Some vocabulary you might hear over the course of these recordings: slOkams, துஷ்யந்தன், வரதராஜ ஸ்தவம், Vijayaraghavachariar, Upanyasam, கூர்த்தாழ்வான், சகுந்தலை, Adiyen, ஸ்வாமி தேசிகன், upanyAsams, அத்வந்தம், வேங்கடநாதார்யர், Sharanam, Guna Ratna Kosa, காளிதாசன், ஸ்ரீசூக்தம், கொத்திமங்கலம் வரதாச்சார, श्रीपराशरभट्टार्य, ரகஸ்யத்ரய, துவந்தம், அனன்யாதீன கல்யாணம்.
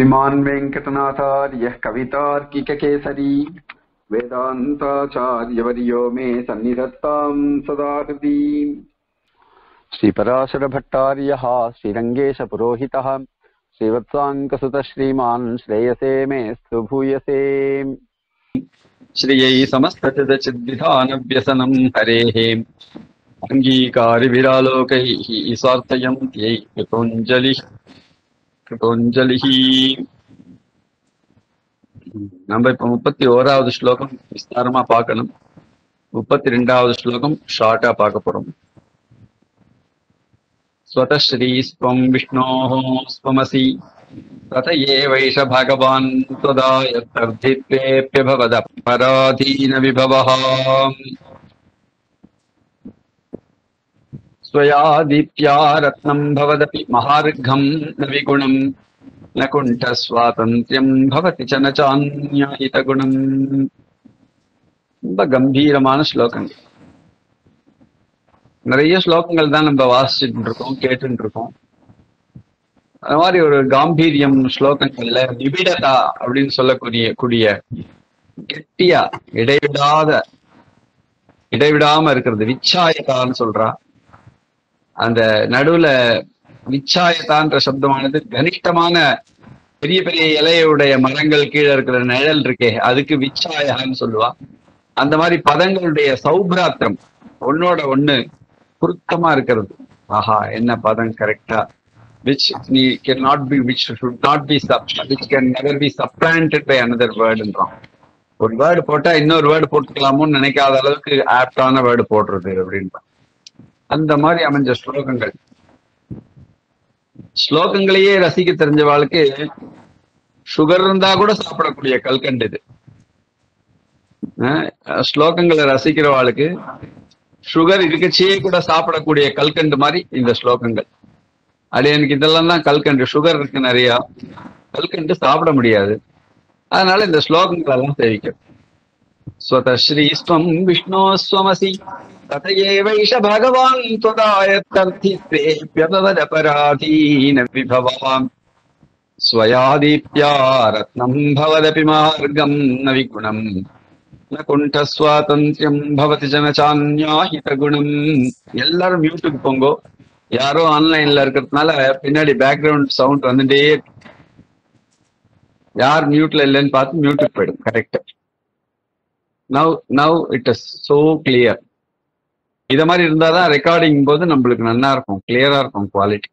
श्रीमान वेंकटनाथार्यः कवितार्किककेसरी वेदान्ताचार्यवर्यो मे सन्निधत्तां सदाकृतिम्। श्रीपराशरभट्टार्यः श्रीरङ्गेशपुरोहितः श्रीवत्साङ्कसुतः श्रीमान् श्रेयसे मे स्तु भूयसे। श्रियै समस्तचिद्विधानव्यसनं हरेः अङ्गीकारिभिरालोकैः स्वार्थयन्त्यै कृतोञ्जलिः नाम इप्पो 31வது श्लोकम विस्तारमा पाकणम। 32வது श्लोकम शॉर्टा पाक पोरोम। स्वतः श्री स्वं विष्णोः स्वमसि तत एवैष भगवान् त्वदायत्तर्धित्वेऽप्य भवदपराधीन विभवः। स्वया दीप्त्या रत्नं भवदपि महार्घं न विगुणं न कुण्ठस्वातन्त्र्यं भवति च न चान्यहितगुणं। ரொம்ப गंभीरமான ஸ்லோகங்கள். நிறைய ஸ்லோகங்கள் தான் நம்ம வாசிச்சுட்டு இருக்கோம், கேட்டுட்டு இருக்கோம். அந்த மாதிரி ஒரு காம்பீரியம் ஸ்லோகங்கள்ல நிபிடதா அப்படின்னு சொல்லக்கூடிய கெட்டியா இடைவிடாம இருக்கிறது விச்சாயதான்னு சொல்றா. அந்த நடுவுல விச்சாயதான்ற சப்தமானது கனிஷ்டமான பெரிய பெரிய இலையுடைய மரங்கள் கீழே இருக்கிற நிழல் இருக்கே, அதுக்கு விச்சாயான்னு சொல்லுவா. அந்த மாதிரி பதங்களுடைய சௌபிராத்திரம் ஒன்னோட ஒண்ணு பொருத்தமா இருக்கிறது. ஆஹா, என்ன பதம் கரெக்டா. Which can not be, which should not be, which can never be supplanted by another wordன்றான். ஒரு வேர்டு போட்டா இன்னொரு வேர்டு போட்டுக்கலாமோன்னு நினைக்காத அளவுக்கு ஆப்டான வேர்டு போடுறது அப்படின்றான். அந்த மாதிரி அமைஞ்ச ஸ்லோகங்கள். ஸ்லோகங்களையே ரசிக்க தெரிஞ்ச வாழ்க்கை சுகர் இருந்தா கூட சாப்பிடக்கூடிய கல்கண்டு இது. ஸ்லோகங்களை ரசிக்கிற வாழ்க்கை சுகர் இருக்கச்சியே கூட சாப்பிடக்கூடிய கல்கண்டு மாதிரி இந்த ஸ்லோகங்கள். அது எனக்கு இதெல்லாம் தான் கல்கண்டு. சுகர் இருக்கு நிறையா, கல்கண்டு சாப்பிட முடியாது. அதனால இந்த ஸ்லோகங்கள் எல்லாம் சேவிக்கும். स्वतः श्रीस्वं विष्णो स्वमसि तत एवैष भगवान् त्वदायत्तर्धित्वेऽप्य भवदपराधीन विभवः। स्वया दीप्त्या रत्नं भवदपि मार्गं न विगुणं न कुण्ठस्वातन्त्र्यं भवति च न चान्याहितगुणम्. எல்லாரும் யூடியூப் போங்கோ. யாரோ ஆன்லைன்ல இருக்கிறதுனால பின்னாடி பேக்ரவுண்ட் சவுண்ட் வந்துட்டே இருக்கு. யார் மியூட்ல இல்லைன்னு பார்த்து மியூட்டுக்கு போயிடும். கரெக்டா. Now it is so clear. இத மாதிரி இருந்தாதான் ரெக்கார்டிங் போது நம்மளுக்கு நல்லா இருக்கும், கிளியரா இருக்கும் குவாலிட்டி.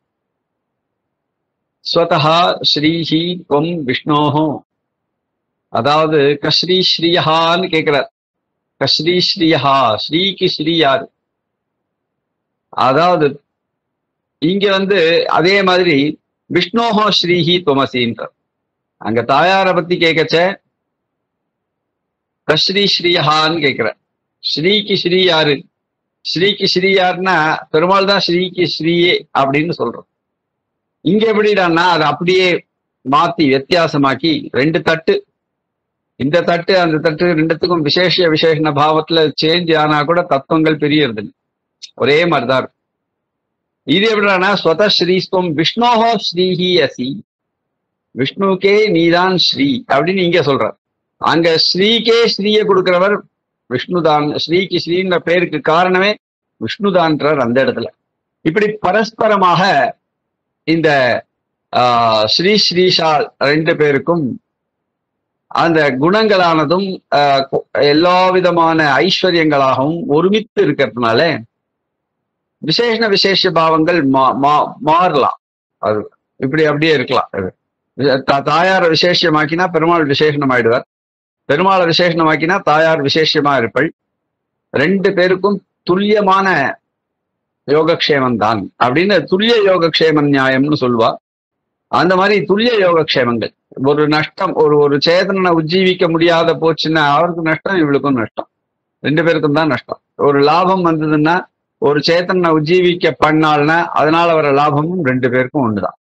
ஸ்வதஹ ஸ்ரீஹி கம் விஷ்ணோஹோ, அதாவது கஸ்ரீ ஸ்ரீஹான்னு கேட்கிறார். கஸ்ரீ ஸ்ரீஹா, ஸ்ரீக்கு ஸ்ரீ யார்? அதாவது இங்க வந்து அதே மாதிரி விஷ்ணோஹோ ஸ்ரீஹி துவமசின்றார். அங்க தாயாரை பத்தி கேட்கச்ச கஸ்ரீ ஸ்ரீஹான்னு கேட்கிற. ஸ்ரீக்கு ஸ்ரீ யாரு? ஸ்ரீக்கு ஸ்ரீ யாருன்னா பெருமாள் தான் ஸ்ரீக்கு ஸ்ரீயே அப்படின்னு சொல்றோம். இங்க எப்படிடான்னா அதை அப்படியே மாத்தி வித்தியாசமாக்கி ரெண்டு தட்டு, இந்த தட்டு அந்த தட்டு ரெண்டுத்துக்கும் விசேஷ விசேஷண பாவத்துல சேஞ்ச் ஆனா கூட தத்துவங்கள் பெரியது ஒரே மாதிரிதான் இருக்கும். இது எப்படின்னா ஸ்வத ஸ்ரீஸ்வம் விஷ்ணோஹோ ஸ்ரீஹி அசி, விஷ்ணுக்கே நீதான் ஸ்ரீ அப்படின்னு இங்க சொல்ற. அங்க ஸ்ரீக்கே ஸ்ரீய கொடுக்கிறவர் விஷ்ணுதான். ஸ்ரீக்கு ஸ்ரீன்ற பேருக்கு காரணமே விஷ்ணுதான்றார் அந்த இடத்துல. இப்படி பரஸ்பரமாக இந்த ஸ்ரீ ஸ்ரீஷா ரெண்டு பேருக்கும் அந்த குணங்களானதும் எல்லா விதமான ஐஸ்வர்யங்களாகவும் ஒருமித்து இருக்கிறதுனால விசேஷ விசேஷ பாவங்கள் மாறலாம். அது இப்படி அப்படியே இருக்கலாம். தாயார விசேஷமாக்கினா பெருமாள் விசேஷம் ஆயிடுவார், பெருமாளை விசேஷமாக்கினா தாயார் விசேஷமா இருப்பள். ரெண்டு பேருக்கும் துல்லியமான யோகக்ஷேமம் தான் அப்படின்னு துல்லிய யோகக்ஷேமம் நியாயம்னு சொல்லுவா. அந்த மாதிரி துல்லிய யோகக்ஷேமங்கள். ஒரு நஷ்டம், ஒரு சேதனை உஜ்ஜீவிக்க முடியாத போச்சுன்னா அவருக்கும் நஷ்டம், இவளுக்கும் நஷ்டம், ரெண்டு பேருக்கும் தான் நஷ்டம். ஒரு லாபம் வந்ததுன்னா ஒரு சேதனை உஜ்ஜீவிக்க பண்ணால்னா அதனால வர லாபமும் ரெண்டு பேருக்கும் ஒண்ணுதான்.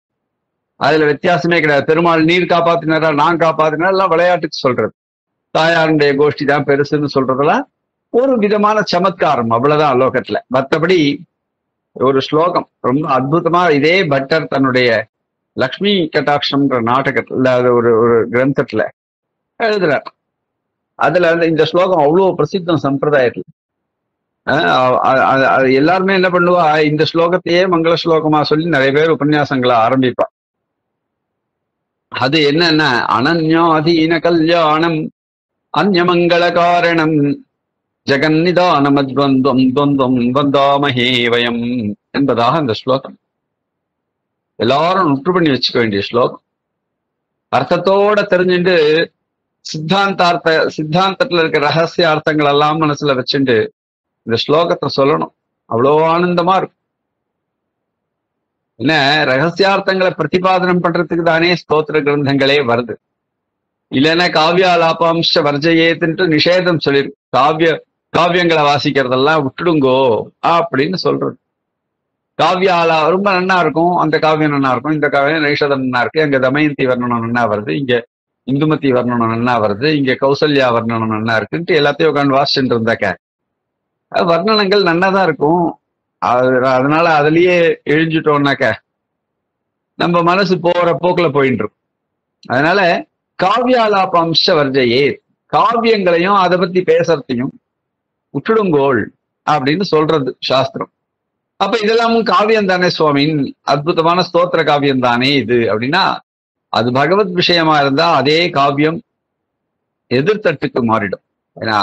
அதுல வித்தியாசமே கிடையாது. பெருமாள் நீர் காப்பாத்தினாரா நான் காப்பாத்தினா எல்லாம் விளையாட்டுக்கு சொல்றது. தாயாருடைய கோஷ்டி தான் பெருசுன்னு சொல்றதெல்லாம் ஒரு விதமான சமத்காரம், அவ்வளவுதான் லோகத்துல. மற்றபடி ஒரு ஸ்லோகம் ரொம்ப அற்புதமா. இதே பட்டர் தன்னுடைய லக்ஷ்மி கடாட்சம்ன்ற நாடகத்துல அது ஒரு ஒரு கிரந்தத்துல எழுதுறார். அதுல இந்த ஸ்லோகம் அவ்வளவு பிரசித்தம் சம்பிரதாயத்துல. அது எல்லாருமே என்ன பண்ணுவா, இந்த ஸ்லோகத்தையே மங்கள ஸ்லோகமா சொல்லி நிறைய பேர் உபன்யாசங்களை ஆரம்பிப்பா. அது என்னன்னா அனன்யாதீன கல்யாணம் அந்யமங்கள காரணம் ஜெகன்னிதானம் அத்வந்தம் துவந்தம் வந்தாமஹே வயம் என்பதாக அந்த ஸ்லோகம். எல்லாரும் நுற்று பண்ணி வச்சுக்க வேண்டிய ஸ்லோகம். அர்த்தத்தோட தெரிஞ்சுட்டு சித்தாந்தத்துல இருக்க ரகசிய அர்த்தங்கள் எல்லாம் மனசுல வச்சுட்டு இந்த ஸ்லோகத்தை சொல்லணும். அவ்வளோ ஆனந்தமா இருக்கும். என்ன ரகசியார்த்தங்களை பிரதிபாதனம் பண்றதுக்கு தானே ஸ்தோத்திர கிரந்தங்களே வருது. இல்லைன்னா காவியாலாபாம்ச வர்ஜயேத்துன்ட்டு நிஷேதம் சொல்லிருக்கு. காவியங்களை வாசிக்கிறதெல்லாம் விட்டுடுங்கோ அப்படின்னு சொல்றது. காவியாலா ரொம்ப நன்னா இருக்கும், அந்த காவியம் நன்னா இருக்கும், இந்த காவியம் நிஷேதம் நன்னா இருக்கு. அங்க தமயந்தி வர்ணனம் நன்னா வருது, இங்க இந்துமதி வர்ணனம் நன்னா வருது, இங்க கௌசல்யா வர்ணனம் நன்னா இருக்குன்ட்டு எல்லாத்தையும் உட்காந்து வாசிச்சுட்டு இருந்தாக்க வர்ணனங்கள் நன்னாதான் இருக்கும். அதனால அதுலயே எழுஞ்சிட்டோம்னாக்க நம்ம மனசு போற போக்குல போயிட்டு இருக்கும். அதனால காவியாலாபாம்ச வர்ஜையே, காவியங்களையும் அதை பத்தி பேசறதையும் உற்றுடுங்கோள் அப்படின்னு சொல்றது சாஸ்திரம். அப்ப இதெல்லாமும் காவியம் தானே சுவாமின், அற்புதமான ஸ்தோத்திர காவியம் தானே இது அப்படின்னா, அது பகவத் விஷயமா இருந்தா அதே காவியம் எதிர்த்தட்டுக்கு மாறிடும். ஏன்னா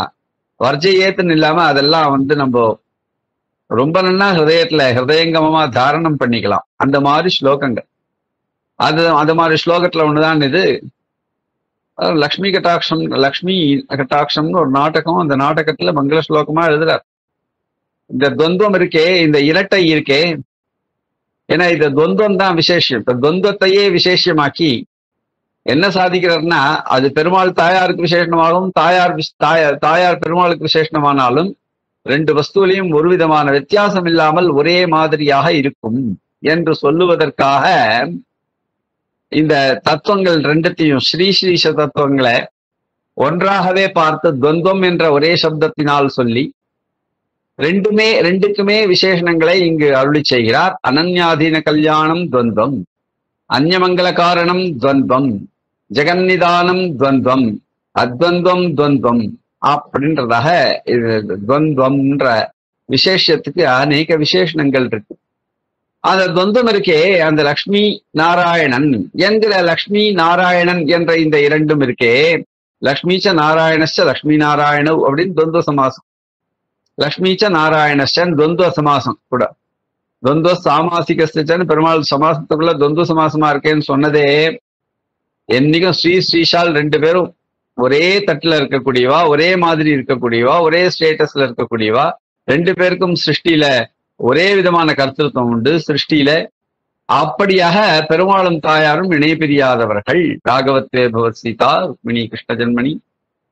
வர்ஜையேத்துன்னு இல்லாம அதெல்லாம் வந்து நம்ம ரொம்ப நல்லா ஹிருதயங்கமமா தாரணம் பண்ணிக்கலாம். அந்த மாதிரி ஸ்லோகங்கள் அந்த மாதிரி ஸ்லோகத்துல ஒண்ணுதான் இது லக்ஷ்மி கட்டாட்சம்னு ஒரு நாடகம். அந்த நாடகத்துல மங்கள ஸ்லோகமா எழுதுறார். இந்த துவந்தம் இருக்கே, இந்த இரட்டை இருக்கே, ஏன்னா இந்த துவந்தம் தான் விசேஷம். இப்ப துவந்தத்தையே விசேஷமாக்கி என்ன சாதிக்கிறார்னா, அது பெருமாள் தாயாருக்கு விசேஷமாகவும் தாயார் பெருமாளுக்கு விசேஷமானாலும் ரெண்டு வஸ்துவிலையும் ஒரு விதமான வித்தியாசம் இல்லாமல் ஒரே மாதிரியாக இருக்கும் என்று சொல்லுவதற்காக இந்த தத்துவங்கள் ரெண்டத்தையும் ஸ்ரீஸ்ரீஷ தத்துவங்களை ஒன்றாகவே பார்த்து துவந்தம் என்ற ஒரே சப்தத்தினால் சொல்லி ரெண்டுக்குமே விசேஷணங்களை இங்கு அருளி செய்கிறார். அனன்யாதீன கல்யாணம் துவந்தம், அந்யமங்கல காரணம் துவந்தம், ஜெகன்னிதானம் துவந்தம், அத்வந்தம் துவந்தம் அப்படின்றதாக இது துவந்தம்ன்ற விசேஷத்துக்கு அநேக விசேஷணங்கள் இருக்கு. அந்த துவந்தம் இருக்கே, அந்த லக்ஷ்மி நாராயணன் என்கிற லக்ஷ்மி நாராயணன் என்ற இந்த இரண்டும் இருக்கே, லக்ஷ்மிச்ச நாராயணச்ச லக்ஷ்மி நாராயணவ் அப்படின்னு துவந்த சமாசம், லக்ஷ்மிச்ச நாராயணச்சன் துவந்த சமாசம் கூட, துவந்த சாமாசிகன்னு பெருமாள் சமாசத்துக்குள்ள துவந்த சமாசமா இருக்கேன்னு சொன்னதே என்னைக்கும் ஸ்ரீ ஸ்ரீஷால் ரெண்டு பேரும் ஒரே தட்டுல இருக்கக்கூடியவா, ஒரே மாதிரி இருக்கக்கூடியவா, ஒரே ஸ்டேட்டஸ்ல இருக்கக்கூடியவா, ரெண்டு பேருக்கும் சிருஷ்டியில ஒரே விதமான கர்த்தத்துவம் உண்டு சிருஷ்டியில. அப்படியாக பெருமாளும் தாயாரும் இணை பிரியாதவர்கள். ராகவத்வே பவத் சீதா ருக்மிணி கிருஷ்ண ஜென்மணி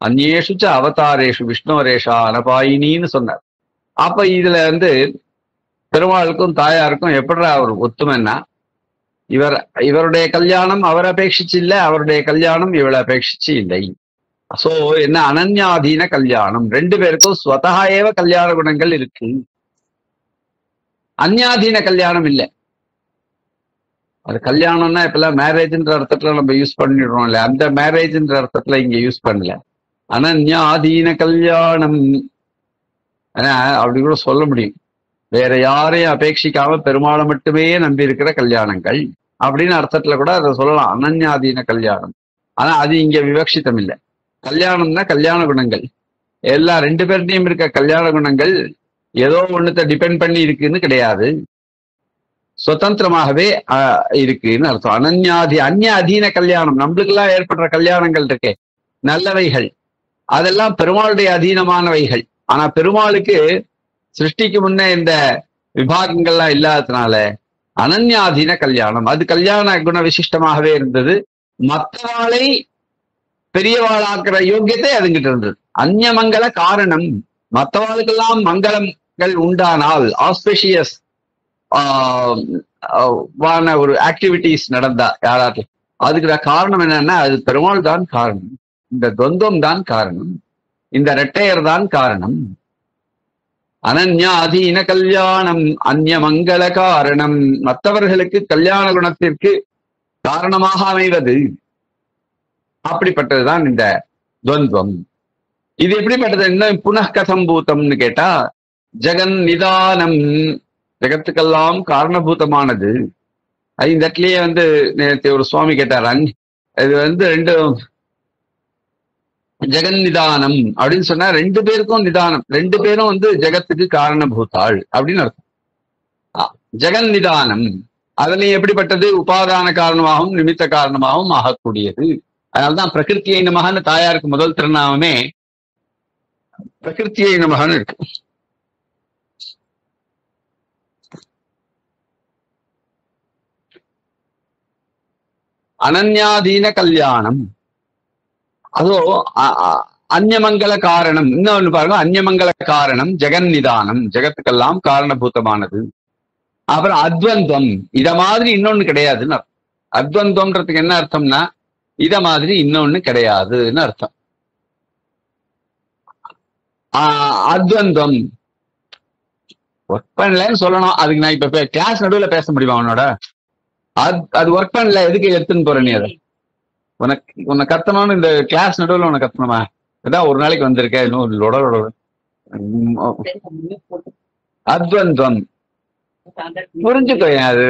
அந்நேஷுச்ச அவதாரேஷு விஷ்ணோரேஷா அனபாயினின்னு சொன்னார். அப்ப இதுல வந்து பெருமாளுக்கும் தாயாருக்கும் எப்படா ஒரு ஒத்துமைன்னா, இவருடைய கல்யாணம் அவர் அபேட்சிச்சு இல்லை, அவருடைய கல்யாணம் இவளை அபேட்சிச்சு இல்லை. சோ என்ன அனன்யாதீன கல்யாணம், ரெண்டு பேருக்கும் ஸ்வதஹாயேவ கல்யாண குணங்கள் இருக்கு, அந்யாதீன கல்யாணம் இல்லை. அது கல்யாணம்னா இப்பெல்லாம் மேரேஜ்ன்ற அர்த்தத்துல நம்ம யூஸ் பண்ணிடுறோம் இல்ல, அந்த மேரேஜ்ன்ற அர்த்தத்துல இங்க யூஸ் பண்ணல. அனன்யாதீன கல்யாணம் அப்படி கூட சொல்ல முடியும். வேற யாரையும் அபேட்சிக்காம பெருமாளை மட்டுமே நம்பி இருக்கிற கல்யாணங்கள் அப்படின்னு அர்த்தத்துல கூட அதை சொல்லலாம், அனன்யாதீன கல்யாணம். ஆனா அது இங்க விவக்ஷிதம் இல்லை. கல்யாணம்னா கல்யாண குணங்கள் எல்லா ரெண்டு பேர்டையும் இருக்க கல்யாண குணங்கள் ஏதோ ஒண்ணுத்த டிபெண்ட் பண்ணி இருக்குன்னு கிடையாது, சுதந்திரமாகவே இருக்குன்னு அர்த்தம். அந்நிய அதீன கல்யாணம், நம்மளுக்கெல்லாம் ஏற்படுற கல்யாணங்கள் இருக்கே நல்லவைகள், அதெல்லாம் பெருமாளுடைய அதீனமானவைகள். ஆனா பெருமாளுக்கு சிருஷ்டிக்கு முன்ன இந்த விபாகங்கள்லாம் இல்லாததுனால அனன்யாதீன கல்யாணம், அது கல்யாண குண விசிஷ்டமாகவே இருந்தது. மற்றவாளை பெரியவாளாக்குற யோக்கியத்தை அதுங்கிட்ட இருந்தது. அந்நியமங்கல காரணம், மற்றவாளுக்கெல்லாம் மங்களங்கள் உண்டானால் ஆஸ்பெஷியஸ் வான ஒரு ஆக்டிவிட்டிஸ் நடந்தா யாராவது, அதுக்கு காரணம் என்னன்னா அது பெருமாள் தான் காரணம், இந்த துவந்தம் தான் காரணம், இந்த ரெட்டையர் தான் காரணம். அனன்யாதீன கல்யாணம் அந்நியமங்கல காரணம், மற்றவர்களுக்கு கல்யாண குணத்திற்கு காரணமாக அமைவது. அப்படிப்பட்டதுதான் இந்த துவந்தம். இது எப்படிப்பட்டது என்ன புனகசம்பூத்தம்னு கேட்டா, ஜெகன் நிதானம், ஜெகத்துக்கெல்லாம் காரணபூதமானது. இந்த இடத்துலயே நேற்று ஒரு சுவாமி கேட்டார், இது ரெண்டு ஜெகன் நிதானம் அப்படின்னு சொன்னா ரெண்டு பேருக்கும் நிதானம், ரெண்டு பேரும் ஜெகத்துக்கு காரணபூத்தாள் அப்படின்னு அர்த்தம். ஜெகன் நிதானம் அதுலயும் எப்படிப்பட்டது, உபாதான காரணமாகவும் நிமித்த காரணமாகவும் ஆகக்கூடியது. அதனால்தான் பிரகிருத்தியை நமகன்னு தாயாருக்கு முதல் திருநாமமே பிரகிருத்தியை நமகன்னு இருக்கு. அனன்யாதீன கல்யாணம், அதோ அந்யமங்கல காரணம். இன்னொன்னு பாருங்க, அந்யமங்கல காரணம் ஜெகன் நிதானம், ஜெகத்துக்கெல்லாம் காரணபூதமானது. அப்புறம் அத்வந்தம், இத மாதிரி இன்னொன்னு கிடையாதுன்னு அர்த்தம். அத்வந்தம்ன்றதுக்கு என்ன அர்த்தம்னா, இத மாதிரி இன்னொன்னு கிடையாதுன்னு அர்த்தம். அத்வந்தம் ஒர்க் பண்ணலன்னு சொல்லணும். அதுக்கு நான் இப்ப கிளாஸ் நடுவுல பேச முடியுமா அவனோட? அது ஒர்க் பண்ணல, எதுக்கு எடுத்துன்னு போற நீ? அதை உனக்கு உன்னை கத்தணும்னு இந்த கிளாஸ் நடுவில் உனக்கு கத்தணுமா? ஏதாவது ஒரு நாளைக்கு வந்திருக்க இன்னும் அத்வந்தம் புரிஞ்சுக்கோ. அது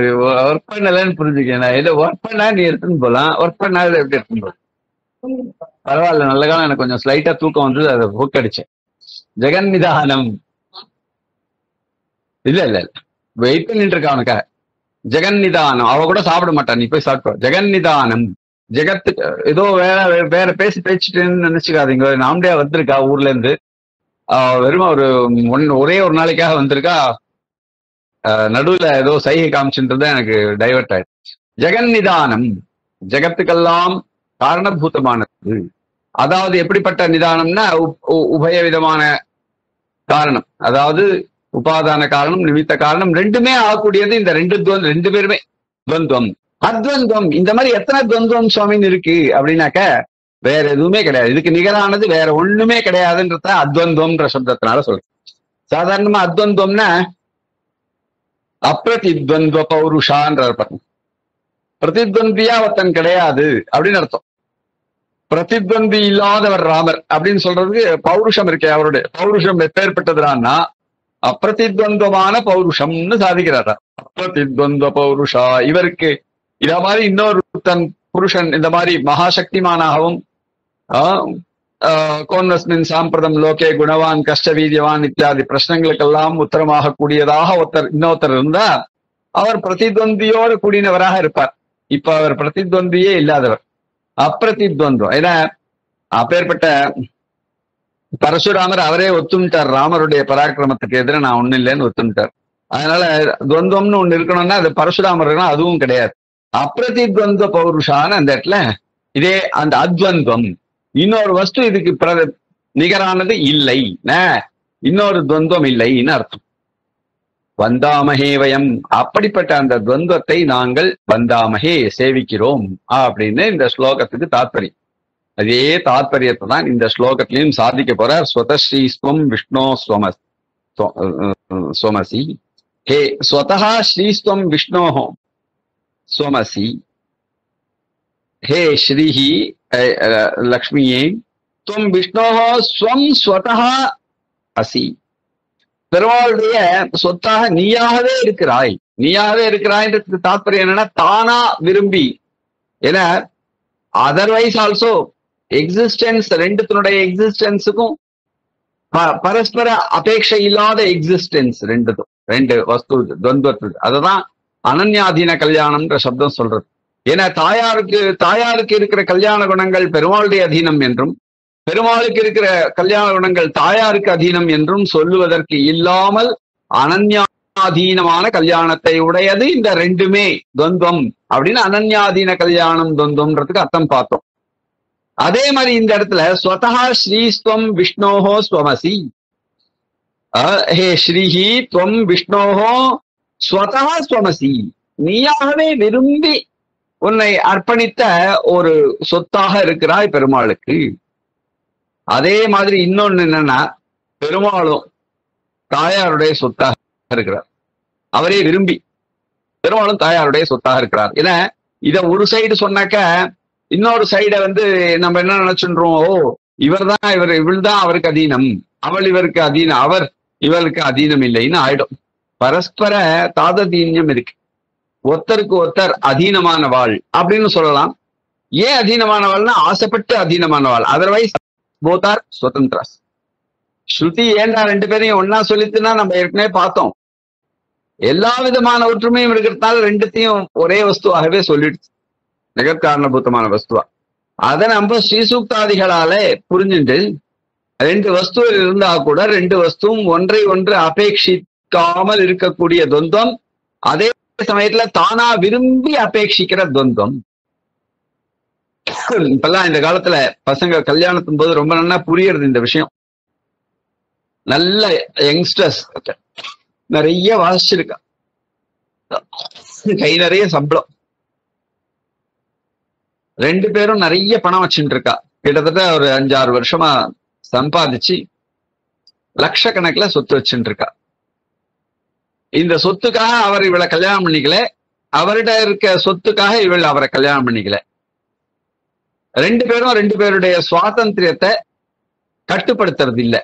ஒர்க் பண்ணலன்னு புரிஞ்சுக்கேன். ஏதோ ஒர்க் பண்ணா நீ எடுத்துன்னு போலாம், ஒர்க் பண்ணாத எப்படி எடுத்துன்னு போலாம்? பரவாயில்ல, நல்ல காலம், எனக்கு கொஞ்சம் ஸ்லைட்டா தூக்கம் அதை போக்கடிச்சேன். ஜெகன் நிதானம் இல்ல இல்ல இல்ல வெயிட் பண்ணிட்டு இருக்கா அவனுக்காக. ஜெகன் நிதானம், அவ கூட சாப்பிட மாட்டான், நீ போய் சாப்பிடுவா. ஜெகன் நிதானம் ஜெகத்து ஏதோ வேற பேசி பேச்சுட்டுன்னு நினைச்சுக்காதீங்க. நாமடே வந்திருக்கா ஊர்ல இருந்து, வெறும் ஒரே ஒரு நாளைக்காக வந்திருக்கா. நடுவுல ஏதோ சைகை காமிச்சுன்றதுதான் எனக்கு டைவர்ட் ஆயிடுச்சு. ஜெகன் நிதானம் ஜெகத்துக்கெல்லாம் காரணபூதமானது. அதாவது எப்படிப்பட்ட நிதானம்னா, உபய விதமான காரணம், அதாவது உபாதான காரணம் நிமித்த காரணம் ரெண்டுமே ஆகக்கூடியது. இந்த ரெண்டு பேருமே துவந்தம். அத்வந்தம் இந்த மாதிரி எத்தனை துவந்தம் சுவாமின்னு இருக்கு அப்படின்னாக்க வேற எதுவுமே கிடையாது, இதுக்கு நிகரானது வேற ஒண்ணுமே கிடையாதுன்றத அத்வந்தம்ன்ற சப்தத்தினால சொல்றேன். சாதாரணமா அத்வந்தம்னா அப்பிரதித்வந்த பௌருஷான்ற அர்த்தம். பிரதித்வந்தியா ஒருத்தன் கிடையாது அப்படின்னு அர்த்தம். பிரதித்வந்தி இல்லாதவர் ராமர் அப்படின்னு சொல்றதுக்கு பௌருஷம் இருக்கே, அவருடைய பௌருஷம் எப்பேற்பட்டதுடான்னா அப்பிரதித்வந்தமான பௌருஷம்னு சாதிக்கிறார். அப்பிரதித்வந்த பௌருஷா, இவருக்கு இத மாதிரி இன்னொருத்தன் புருஷன் இந்த மாதிரி மகாசக்திமானாகவும் கோன்வஸ்மின் சாம்பிரதம் லோகே குணவான் கஷ்ட வீரியவான் இத்தியாதி பிரச்சனைகளுக்கெல்லாம் உத்தரமாக கூடியதாக இன்னொருத்தர் இருந்தா அவர் பிரதித்வந்தியோடு கூடினவராக இருப்பார். இப்ப அவர் பிரதித்வந்தியே இல்லாதவர், அப்பிரதித்வந்தம். ஏன்னா அப்பேற்பட்ட பரசுராமர் அவரே ஒத்துமிட்டார், ராமருடைய பராக்கிரமத்துக்கு எதிர நான் ஒண்ணு இல்லைன்னு ஒத்துமிட்டார். அதனால துவந்தம்னு ஒண்ணு இருக்கணும்னா அது பரசுராமர், அதுவும் கிடையாது. அப்பிரதித்வந்த பௌருஷான அந்த இடத்துல இதே அந்த அத்வந்தம். இன்னொரு வஸ்து இதுக்கு நிகரானது இல்லை, இன்னொரு துவந்தம் இல்லைன்னு அர்த்தம். வந்தாமகே வயம், அப்படிப்பட்ட அந்த துவந்தத்தை நாங்கள் வந்தாமகே சேவிக்கிறோம் அப்படின்னு இந்த ஸ்லோகத்துக்கு தாத்பரியம். அதே தாத்பரியத்தை தான் இந்த ஸ்லோகத்திலையும் சாதிக்க போறார். ஸ்வதஸ்ரீ ஸ்வம் விஷ்ணோ சோமசி ஹே, ஸ்வதஹா ஸ்ரீஸ்வம் விஷ்ணோ சோமசி ஹே ஸ்ரீஹி லக்ஷ்மியே துவம் விஷ்ணோ ஸ்வம் ஸ்வதஹா அசி. பெருமாளுடைய சொத்தாக நீயாகவே இருக்கிறாய். நீயாகவே இருக்கிறாய்ன்றதுக்கு தாத்பரியம் என்னன்னா, தானா விரும்பி. ஏன்னா அதர்வைஸ் ஆல்சோ எக்ஸிஸ்டன்ஸ், ரெண்டுத்தினுடைய எக்ஸிஸ்டன்ஸுக்கும் பரஸ்பர அபேட்சை இல்லாத எக்ஸிஸ்டன்ஸ், ரெண்டு வஸ்து துவந்தத்து. அதுதான் அனன்யாதீன கல்யாணம்ன்ற சப்தம் சொல்றது. ஏன்னா தாயாருக்கு இருக்கிற கல்யாண குணங்கள் பெருமாளுடைய அதீனம் என்றும், பெருமாளுக்கு இருக்கிற கல்யாண குணங்கள் தாயாருக்கு அதீனம் என்றும் சொல்லுவதற்கு இல்லாமல் அனன்யாதீனமான கல்யாணத்தை உடையது இந்த ரெண்டுமே துவந்தம் அப்படின்னு அனன்யாதீன கல்யாணம் துவந்தம்ன்றதுக்கு அர்த்தம் பார்த்தோம். அதே மாதிரி இந்த இடத்துல ஸ்வதஹா ஸ்ரீஸ்வம் விஷ்ணோஹோ ஸ்வமசி ஹே ஸ்ரீஹி துவம் விஷ்ணோஹோ ஸ்வதஹா ஸ்வமசி, நீயாகவே விரும்பி உன்னை அர்ப்பணித்த ஒரு சொத்தாக இருக்கிறாய் பெருமாளுக்கு. அதே மாதிரி இன்னொன்னு என்னன்னா, பெருமாளும் தாயாருடைய சொத்தாக இருக்கிறார், அவரே விரும்பி பெருமாளும் தாயாருடைய சொத்தாக இருக்கிறார். ஏன்னா இத ஒரு சைடு சொன்னாக்க இன்னொரு சைட வந்து நம்ம என்ன நினைச்சுன்றோம், ஓ இவர்தான் இவள்தான் அவருக்கு அதீனம், அவள் இவருக்கு அதீனம், அவர் இவளுக்கு அதீனம் இல்லைன்னு ஆயிடும். பரஸ்பர தாததீன்யம் இருக்கு. ஒருத்தருக்கு ஒருத்தர் அதீனமானவாள் அப்படின்னு சொல்லலாம். ஏன் அதீனமானவாள்னா ஆசைப்பட்டு அதீனமானவாள், அதர்வைஸ் போத் ஆர் ஸ்வதந்திராஸ். ஸ்ருதி ஏண்டா ரெண்டு பேரையும் ஒன்னா சொல்லிட்டுன்னா நம்ம ஏற்கனவே பார்த்தோம், எல்லா விதமான ஒற்றுமையும் இருக்கிறதுனால ரெண்டுத்தையும் ஒரே வஸ்துவாகவே சொல்லிடுச்சு, நிகர்காரணபூத்தமான வஸ்துவா. அதை நம்ம ஸ்ரீசூக்தாதிகளாலே புரிஞ்சுட்டு ரெண்டு வஸ்துவில் இருந்தா கூட ரெண்டு வஸ்துவும் ஒன்றை ஒன்று அபேட்சிக்காமல் இருக்கக்கூடிய துவந்தம், அதே சமயத்துல தானா விரும்பி அபேட்சிக்கிற துவந்தம். இப்பெல்லாம் இந்த காலத்துல பசங்க கல்யாணத்தும் போது ரொம்ப நல்லா புரியறது இந்த விஷயம். நல்ல யங்ஸ்டர்ஸ் நிறைய வாசிச்சிருக்கா, கை நிறைய சம்பளம், ரெண்டு பேரும் நிறைய பணம் வச்சுட்டு இருக்கா, கிட்டத்தட்ட ஒரு 5-6 வருஷமா சம்பாதிச்சு லட்சக்கணக்கில சொத்து வச்சுட்டு இருக்கா. இந்த சொத்துக்காக அவர் இவளை கல்யாணம் பண்ணிக்கல, அவர்கிட்ட இருக்க சொத்துக்காக இவள் அவரை கல்யாணம் பண்ணிக்கல. ரெண்டு பேரும் ரெண்டு பேருடைய சுவாதந்திரியத்தை கட்டுப்படுத்துறது இல்லை,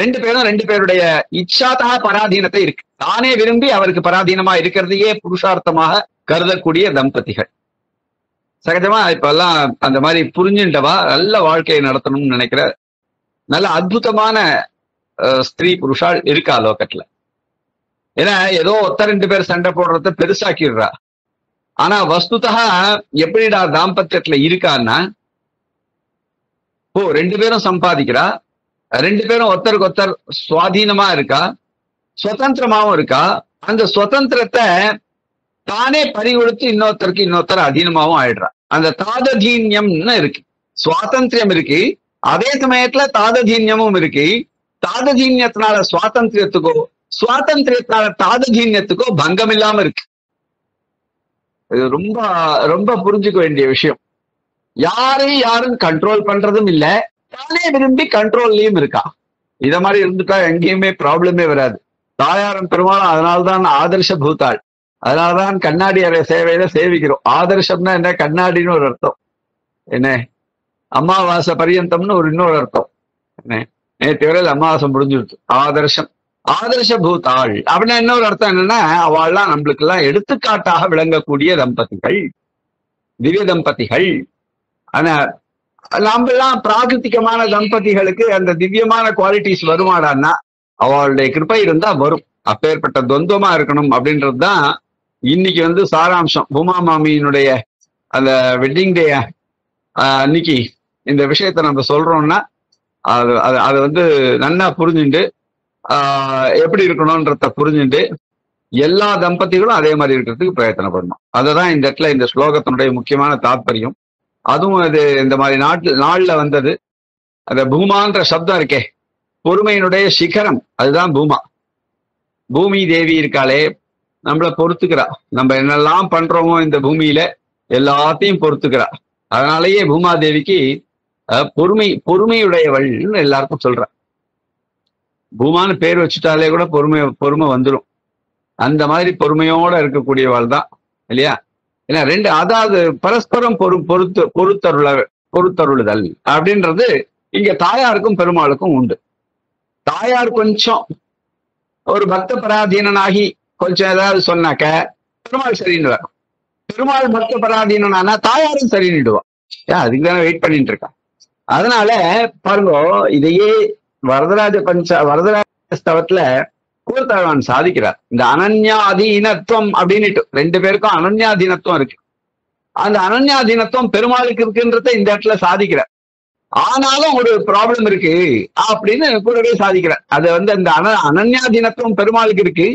ரெண்டு பேரும் ரெண்டு பேருடைய இச்சாதா பராதீனத்தை இருக்கு. தானே விரும்பி அவருக்கு பராதீனமா இருக்கிறதையே புருஷார்த்தமாக கருதக்கூடிய தம்பதிகள் சகஜமா இப்ப எல்லாம் அந்த மாதிரி புரிஞ்சுட்டவா நல்ல வாழ்க்கையை நடத்தணும்னு நினைக்கிற நல்ல அற்புதமான ஸ்திரீ புருஷால் இருக்கா லோகத்துல. ஏன்னா ஏதோ ஒத்த ரெண்டு பேர் சண்டை போடுறத பெருசாக்கிடுறா. ஆனா வஸ்துதா எப்படிடா தாம்பத்தியத்துல இருக்கான்னா, ஓ ரெண்டு பேரும் சம்பாதிக்கிறா, ரெண்டு பேரும் ஒருத்தருக்கு ஒருத்தர் சுவாதீனமா இருக்கா, சுதந்திரமாவும் இருக்கா. அந்த சுதந்திரத்தை தானே பறிகொடுத்து இன்னொருத்தருக்கு இன்னொருத்தர் அதீனமாவும் ஆயிடுறா. அந்த தாததீன்யம்னு இருக்கு, சுவாதந்திரியம் இருக்கு, அதே சமயத்துல தாததீன்யமும் இருக்கு. தாததீன்யத்தினால சுவாதந்திரியத்துக்கோ சுவாதந்திரியத்தினால தாததீன்யத்துக்கோ பங்கம் இல்லாம இருக்கு. இது ரொம்ப ரொம்ப புரிஞ்சுக்க வேண்டிய விஷயம். யாரையும் யாரும் கண்ட்ரோல் பண்றதும் இல்லை, தானே விரும்பி கண்ட்ரோல்லையும் இருக்கா. இத மாதிரி இருந்துட்டா எங்கேயுமே ப்ராப்ளமே வராது. தாயாரம் பெருமாள் அதனால்தான் ஆதர்ஷ பூத்தாள், அதனால்தான் கண்ணாடி அறை சேவையில சேவிக்கிறோம். ஆதர்ஷம்னா என்ன, கண்ணாடின்னு ஒரு அர்த்தம், என்ன அமாவாசை பரியந்தம்னு ஒரு இன்னொரு அர்த்தம், என்ன நேற்று வரையில் அமாவாசை முடிஞ்சிருச்சு. ஆதர்ஷம் ஆதர்ஷ பூத்தாள் அப்படின்னா இன்னொரு அர்த்தம் என்னன்னா, அவள்லாம் நம்மளுக்கு எல்லாம் எடுத்துக்காட்டாக விளங்கக்கூடிய தம்பதிகள், திவ்ய தம்பதிகள். ஆனா நாம எல்லாம் பிராகிருத்திகமான தம்பதிகளுக்கு அந்த திவ்யமான குவாலிட்டிஸ் வருமாடான்னா அவளுடைய கிருப்பை இருந்தா வரும். அப்பேற்பட்ட துவந்தமா இருக்கணும் அப்படின்றதுதான் இன்னைக்கு வந்து சாராம்சம். பூமா மாமியினுடைய அந்த வெட்டிங் டே அன்னைக்கு இந்த விஷயத்த நம்ம சொல்றோம்னா அது அது வந்து நல்லா புரிஞ்சுண்டு எப்படி இருக்கணும்ன்றத புரிஞ்சுண்டு எல்லா தம்பதிகளும் அதே மாதிரி இருக்கிறதுக்கு பிரயத்தனம் பண்ணணும். அதுதான் இந்த இடத்துல இந்த ஸ்லோகத்தினுடைய முக்கியமான தாத்பரியம். அதுவும் அது இந்த மாதிரி நாள்ல வந்தது. அந்த பூமான்ற சப்தம் இருக்கே, பொறுமையினுடைய சிகரம், அதுதான் பூமா. பூமி தேவி இருக்காளே, நம்மளை பொறுத்துக்கிறா. நம்ம என்னெல்லாம் பண்றோமோ இந்த பூமியில எல்லாத்தையும் பொறுத்துக்கிறா. அதனாலேயே பூமா தேவிக்கு பொறுமையுடையவள்னு எல்லாருக்கும் சொல்ற. பூமான்னு பேர் வச்சுட்டாலே கூட பொறுமை வந்துடும். அந்த மாதிரி பொறுமையோட இருக்கக்கூடியவாள் தான் இல்லையா. ஏன்னா ரெண்டு, அதாவது பரஸ்பரம் பொறுத்தருளுதல் அப்படின்றது இங்க தாயாருக்கும் பெருமாளுக்கும் உண்டு. தாயார் கொஞ்சம் ஒரு பக்த பராதீனாகி கொஞ்சம் ஏதாவது சொன்னாக்க பெருமாள் சரின்னுவார், பெருமாள் பக்த பராதீனானா தாயாரும் சரின்னுடுவான். அதுக்கு தானே வெயிட் பண்ணிட்டு இருக்கா. அதனால பாருங்க, இதையே வரதராஜ ஸ்தவத்துல கூர்த்தாழ்வான் சாதிக்கிறார். இந்த அனன்யாதீனத்துவம் அப்படின்னுட்டு ரெண்டு பேருக்கும் அனன்யாதீனத்துவம் இருக்கு. அந்த அனன்யாதீனத்துவம் பெருமாளுக்கு இருக்குன்றத இந்த இடத்துல சாதிக்கிறார். ஆனாலும் ஒரு ப்ராப்ளம் இருக்கு அப்படின்னு கூடவே சாதிக்கிறார். அது வந்து அந்த அனன்யாதீனத்துவம் பெருமாளுக்கு இருக்கு,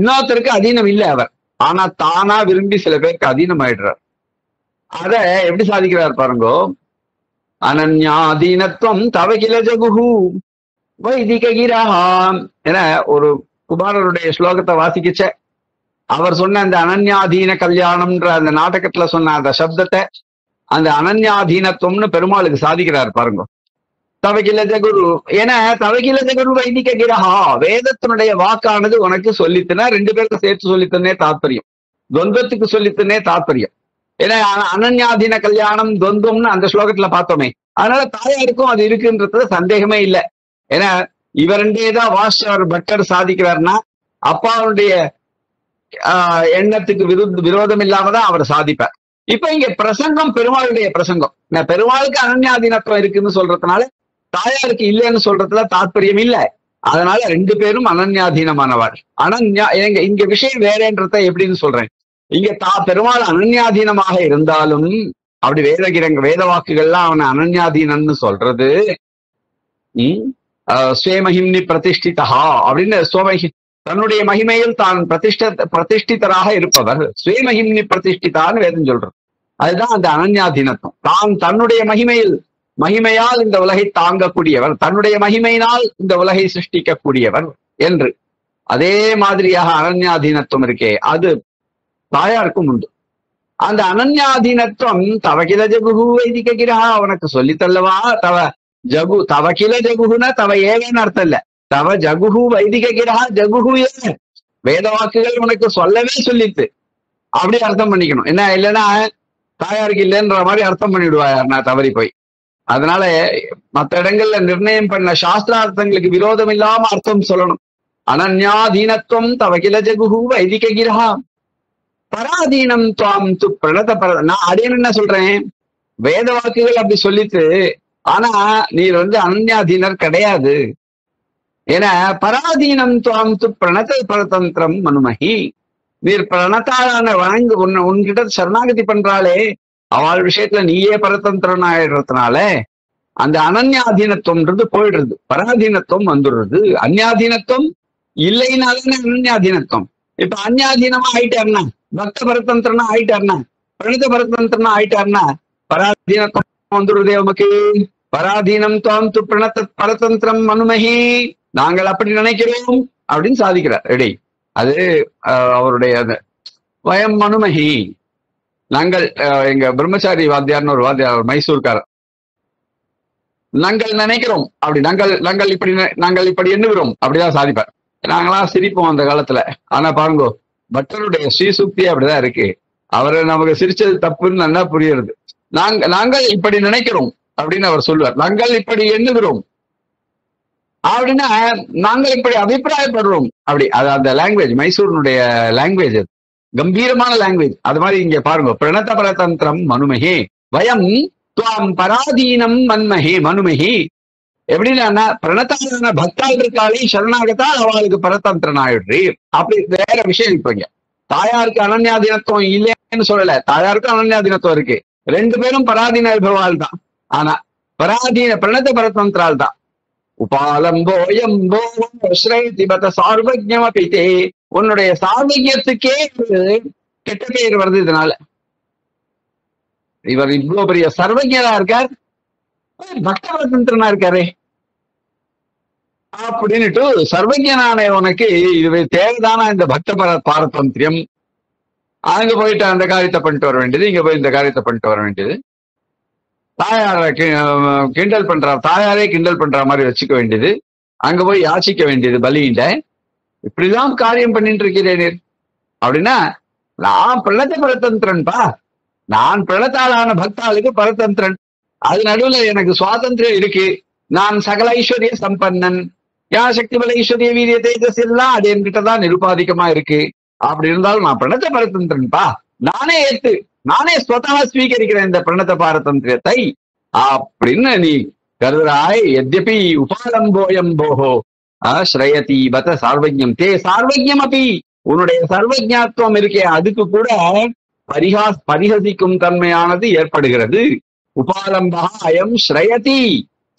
இன்னொருத்தருக்கு அதீனம் இல்லை அவர். ஆனா தானா விரும்பி சில பேருக்கு அதீனம் ஆயிடுறார். அத எப்படி சாதிக்கிறார் பாருங்கோ. அனன்யாதீனத்துவம் தவகில ஜகுஹு வைதிககிரஹாம் என ஒரு குமாரருடைய ஸ்லோகத்தை வாசிக்கிச்ச, அவர் சொன்ன அந்த அனன்யாதீன கல்யாணம்ன்ற அந்த நாடகத்துல சொன்ன அந்த சப்தத்தை அந்த அனன்யாதீனத்துவம்னு பெருமாளுக்கு சாதிக்கிறார் பாருங்க. தவகில ஜகுரு என தவகில ஜகுரு வைதிக கிரஹா, வேதத்தினுடைய வாக்கானது உனக்கு சொல்லித்தனா, ரெண்டு பேருக்கு சேர்த்து சொல்லித்தனே தாத்பரியம். द्वंद्वத்துக்கு சொல்லித்தனே தாத்பரியம். ஏன்னா அனன்யாதீன கல்யாணம் துவந்தம்னு அந்த ஸ்லோகத்துல பார்த்தோமே, அதனால தாயாருக்கும் அது இருக்குன்றதுல சந்தேகமே இல்லை. ஏன்னா இவருண்டேதான் வாஷர் பட்டர் சாதிக்கிறார்னா அப்பாவுடைய எண்ணத்துக்கு விரோதம் இல்லாமதான் அவர் சாதிப்பார். இப்ப இங்க பிரசங்கம் பெருமாளுடைய பிரசங்கம். பெருமாளுக்கு அனன்யாதீனத்துவம் இருக்குன்னு சொல்றதுனால தாயாருக்கு இல்லைன்னு சொல்றதுல தாத்பரியம் இல்லை. அதனால ரெண்டு பேரும் அனன்யாதீனமானவர். அனன்யா இங்க விஷயம் வேறேன்றத எப்படின்னு சொல்றேன். இங்க பெருமாள் அனன்யாதீனமாக இருந்தாலும் அப்படி வேத வாக்குகள்லாம் அவன் அனன்யாதீனன்னு சொல்றது ஸ்வேமஹிம்னி பிரதிஷ்டிதா அப்படின்னு தன்னுடைய மகிமையில் தான் பிரதிஷ்டிதராக இருப்பவர். ஸ்வேமஹிம்னி பிரதிஷ்டிதான்னு வேதம் சொல்றது. அதுதான் அந்த அனன்யாதீனத்துவம். தான் தன்னுடைய மகிமையில், மகிமையால் இந்த உலகை தாங்கக்கூடியவர், தன்னுடைய மகிமையினால் இந்த உலகை சிருஷ்டிக்கக்கூடியவர் என்று. அதே மாதிரியாக அனன்யாதீனத்துவம் இருக்கே, அது தாயாருக்கும் உண்டு. அந்த அனன்யாதீனத்துவம் தவகில ஜகுகு வைதிக கிரகா, அவனுக்கு சொல்லித்தல்லவா தவ ஜகு, தவகில ஜகுகுன்னா தவ ஏவேன்னு அர்த்தம் இல்ல, தவ ஜகுகு வைதிக கிரகா ஜகுகு ஏ, வேத வாக்குகள் உனக்கு சொல்லவே சொல்லித்து அப்படி அர்த்தம் பண்ணிக்கணும். என்ன இல்லைன்னா தாயாருக்கு இல்லைன்ற மாதிரி அர்த்தம் பண்ணிவிடுவா யாருன்னா தவறி போய். அதனால மற்ற இடங்கள்ல நிர்ணயம் பண்ண சாஸ்திரார்த்தங்களுக்கு விரோதம் இல்லாம அர்த்தம் சொல்லணும். அனன்யாதீனத்துவம் தவகில ஜகுகு வைதிக கிரகா பராதீனம் துவாம் து பிரணத பர. நான் அடியன் என்ன சொல்றேன், வேத வாக்குகள் அப்படி சொல்லிட்டு, ஆனா நீர் அனன்யாதீனர் கிடையாது. ஏன்னா பராதீனம் துவாம் து பிரணத பரதந்திரம் மனுமகி, நீர் பிரணத்தாலான வணங்கு உன்கிட்ட சரணாகதி பண்றாளே, அவள் விஷயத்துல நீயே பரதந்திரன் ஆயிடுறதுனால அந்த அனன்யாதீனத்துவம்ன்றது போயிடுறது, பராதீனத்துவம் வந்துடுறது. அந்யாதீனத்துவம் இல்லைனாலே அனன்யாதீனத்துவம். இப்ப அந்யாதீனமா ஆயிட்டாருன்னா, பக்த பரதந்திரனா ஆயிட்டாருன்னா, பிரணத பரதந்திரனா ஆயிட்டாருன்னா பராதீனத்துவம் வந்துடுறதே உமக்கு. பராதீனம் துவாம் து பிரணத பரதந்திரம் மனுமகி, நாங்கள் அப்படி நினைக்கிறோம் அப்படின்னு சாதிக்கிறார். எடி அது அவருடைய வயம் மனுமகி. நாங்கள் எங்க பிரம்மச்சாரி வாத்தியார்னு ஒரு வாத்தியார் மைசூர்காரர், நாங்கள் நினைக்கிறோம் அப்படி, நாங்கள் இப்படி எண்ணுகிறோம் அப்படிதான் சாதிப்பார். நாங்களாம் சிரிப்போம் அந்த காலத்துல. ஆனா பாருங்கோ, பட்டருடைய ஸ்ரீசூக்தியே அப்படிதான் இருக்கு. அவரை நமக்கு சிரிச்சது தப்புன்னு நல்லா புரியுறது. நாங்கள் இப்படி நினைக்கிறோம் அப்படின்னு அவர் சொல்லுவார். நாங்கள் இப்படி எண்ணுகிறோம் அப்படின்னா நாங்கள் இப்படி அபிப்பிராயப்படுறோம் அப்படி. அது அந்த லாங்குவேஜ், மைசூருனுடைய லாங்குவேஜ், கம்பீரமான லாங்குவேஜ். அது மாதிரி இங்க பாருங்க, பிரணத பரதந்திரம் மனுமகி வயம் துவாம் பராதீனம் மன்மகி மனுமகி. எப்படின்னா பிரணத்தான பக்தால் இருக்காளே, சரணாகத்தால் அவளுக்கு பரதந்திரன் ஆயிடுறி. அப்படி வேற விஷயம் இருப்பீங்க. தாயாருக்கு அனன்யாதீனத்துவம் இல்லைன்னு சொல்லல, தாயாருக்கும் அனன்யாதீனத்துவம் இருக்கு. ரெண்டு பேரும் பராதீன விபவால் தான். ஆனா பராதீன பிரணத்த பரதந்திரால் தான். உபாலம்போயம்போ ஸ்ரீதிபத சார்வஜ்ஞம் அபிதே, உன்னுடைய சார்வஜ்யத்துக்கே கெட்ட பெயர் வருது இதனால. இவர் இவ்வளவு பெரிய சர்வஜரா இருக்கார், பக்த பரதந்திரனா இருக்காரு அப்படின்னுட்டு சர்வஜனான உனக்கு இது தேவைதானா இந்த பக்த பாரதந்திரியம்? அங்க போயிட்டு அந்த காரியத்தை பண்ணிட்டு வர வேண்டியது, இங்க போய் இந்த காரியத்தை பண்ணிட்டு வர வேண்டியது. தாயாரை கிண்டல் பண்ற, தாயாரே கிண்டல் பண்ற மாதிரி வச்சுக்க வேண்டியது, அங்க போய் யாச்சிக்க வேண்டியது பலியிட. இப்படிதான் காரியம் பண்ணிட்டு இருக்கிறேன் அப்படின்னா நான் பிரணத்த பரதந்திரன்பா, நான் பிரணத்தாலான பக்தாளுக்கு பரதந்திரன். அது நடுவுல எனக்கு சுவாதந்திரம் இருக்கு. நான் சகல ஐஸ்வர்ய சம்பன்னன், யா சக்தி பல ஐஸ்வர்ய வீரிய தேஜஸ் எல்லாம் அது என்கிட்டதான் நிருபாதிகமா இருக்கு. அப்படி இருந்தாலும் நான் பிரணத்த பரதந்திரன்பா, நானே ஏத்து, நானே ஸ்வதா ஸ்வீகரிக்கிறேன் இந்த பிரணத்த பாரதந்திரத்தை அப்படின்னு நீ கருதுறாய். எத்யபி உபாலம்போயம் போகோ ஸ்ரயதி பத சார்வஜ்யம் தே சார்வஜ்யம் அப்பி, உன்னுடைய சர்வஜாத்வம் இருக்கே அதுக்கு கூட பரிஹசிக்கும் தன்மையானது ஏற்படுகிறது. உபாலம்பா அயம் ஸ்ரயதி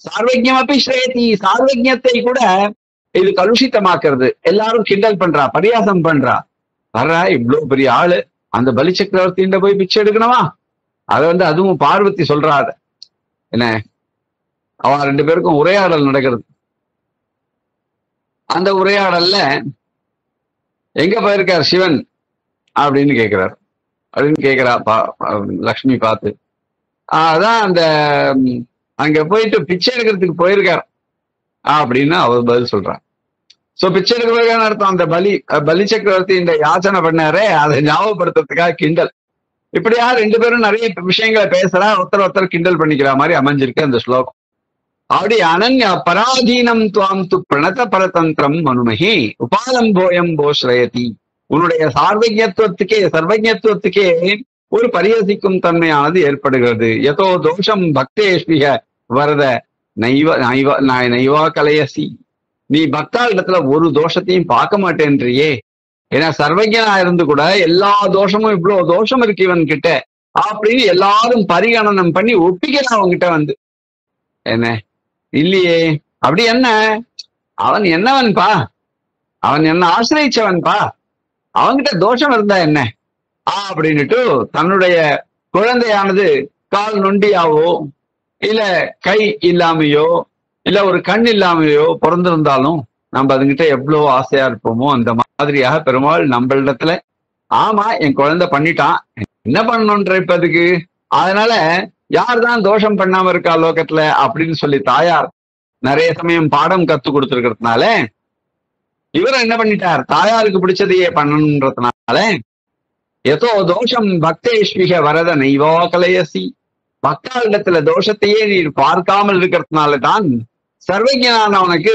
சார்வஜ்யம் அப்படி ஸ்ரயதி, சார்வஜ்யத்தை கூட இது கலுஷித்தமாக்குறது. எல்லாரும் கிண்டல் பண்றா, பரியாசம் பண்றா. வர்றா இவ்வளவு பெரிய ஆளு, அந்த பலி சக்கரவர்த்தியிட்ட போய் பிச்சை எடுக்கணுமா? அதை அதுவும் பார்வதி சொல்றா. என்ன அவன் ரெண்டு பேருக்கும் உரையாடல் நடக்கிறது. அந்த உரையாடல்ல எங்க போயிருக்கார் சிவன் அப்படின்னு கேட்கிறார், லக்ஷ்மி பார்த்து. அதான் அந்த அங்க போயிட்டு பிச்சை எடுக்கிறதுக்கு போயிருக்கார் அப்படின்னு அவர் பதில் சொல்றான். So picture Bali Chakravarthi in the Yachana Panare, the Java Pertaka Kindle. If they are independent Mishang Pesara, Otter Kindle Panicramari, Amanjirka and the Slok. Audi Ananya Paradinam Tuam to Pranata Paratantram Manumahi, Upalam Boyam Boshrayati, Uruday Sarvagatuke, Sarvagatuke, Ur Pariasikum Tanmea, the El Padigadi, Yato Dosham Bhaktesh Piha, Varada, Naiva Kalayasi. நீ பக்தாளத்துல ஒரு தோஷத்தையும் பார்க்க மாட்டேன்றியே ஏனா சர்வஜனா இருந்து கூட எல்லா தோஷமும் இவ்ளோ தோஷம் இருக்கு இவன் கிட்ட அப்படியே எல்லாரும் பரிகணனம் பண்ணி ஒப்பிக்கலாம் அவங்க கிட்ட வந்து என்ன இல்லையே அப்படி என்ன அவன் என்னவன்பா அவன் என்ன ஆசிரியச்சவன்பா அவங்க கிட்ட தோஷம் இருந்தா என்ன அப்படினுட்டு தன்னுடைய குழந்தையானது கால் நொண்டியாவோ இல்ல கை இல்லாமையோ இல்ல ஒரு கண் இல்லாமையோ பிறந்திருந்தாலும் நம்ம அதுகிட்ட எவ்வளவு ஆசையா இருப்போமோ அந்த மாதிரியாக பெருமாள் நம்மளத்துல ஆமா என் குழந்தை பண்ணிட்டான் என்ன பண்ணணும்ன்ற இப்பதுக்கு அதனால யார்தான் தோஷம் பண்ணாம இருக்கா லோகத்துல அப்படின்னு சொல்லி தாயார் நிறைய சமயம் பாடம் கத்து கொடுத்திருக்கிறதுனால இவர் என்ன பண்ணிட்டார் தாயாருக்கு பிடிச்சதையே பண்ணணும்ன்றதுனால ஏதோ தோஷம் பக்தேஷ்விக வரத நைவோ கலயசி பக்தாளத்துல தோஷத்தையே நீ பார்க்காமல் இருக்கிறதுனால தான் सर्वज्ञानவனுக்கு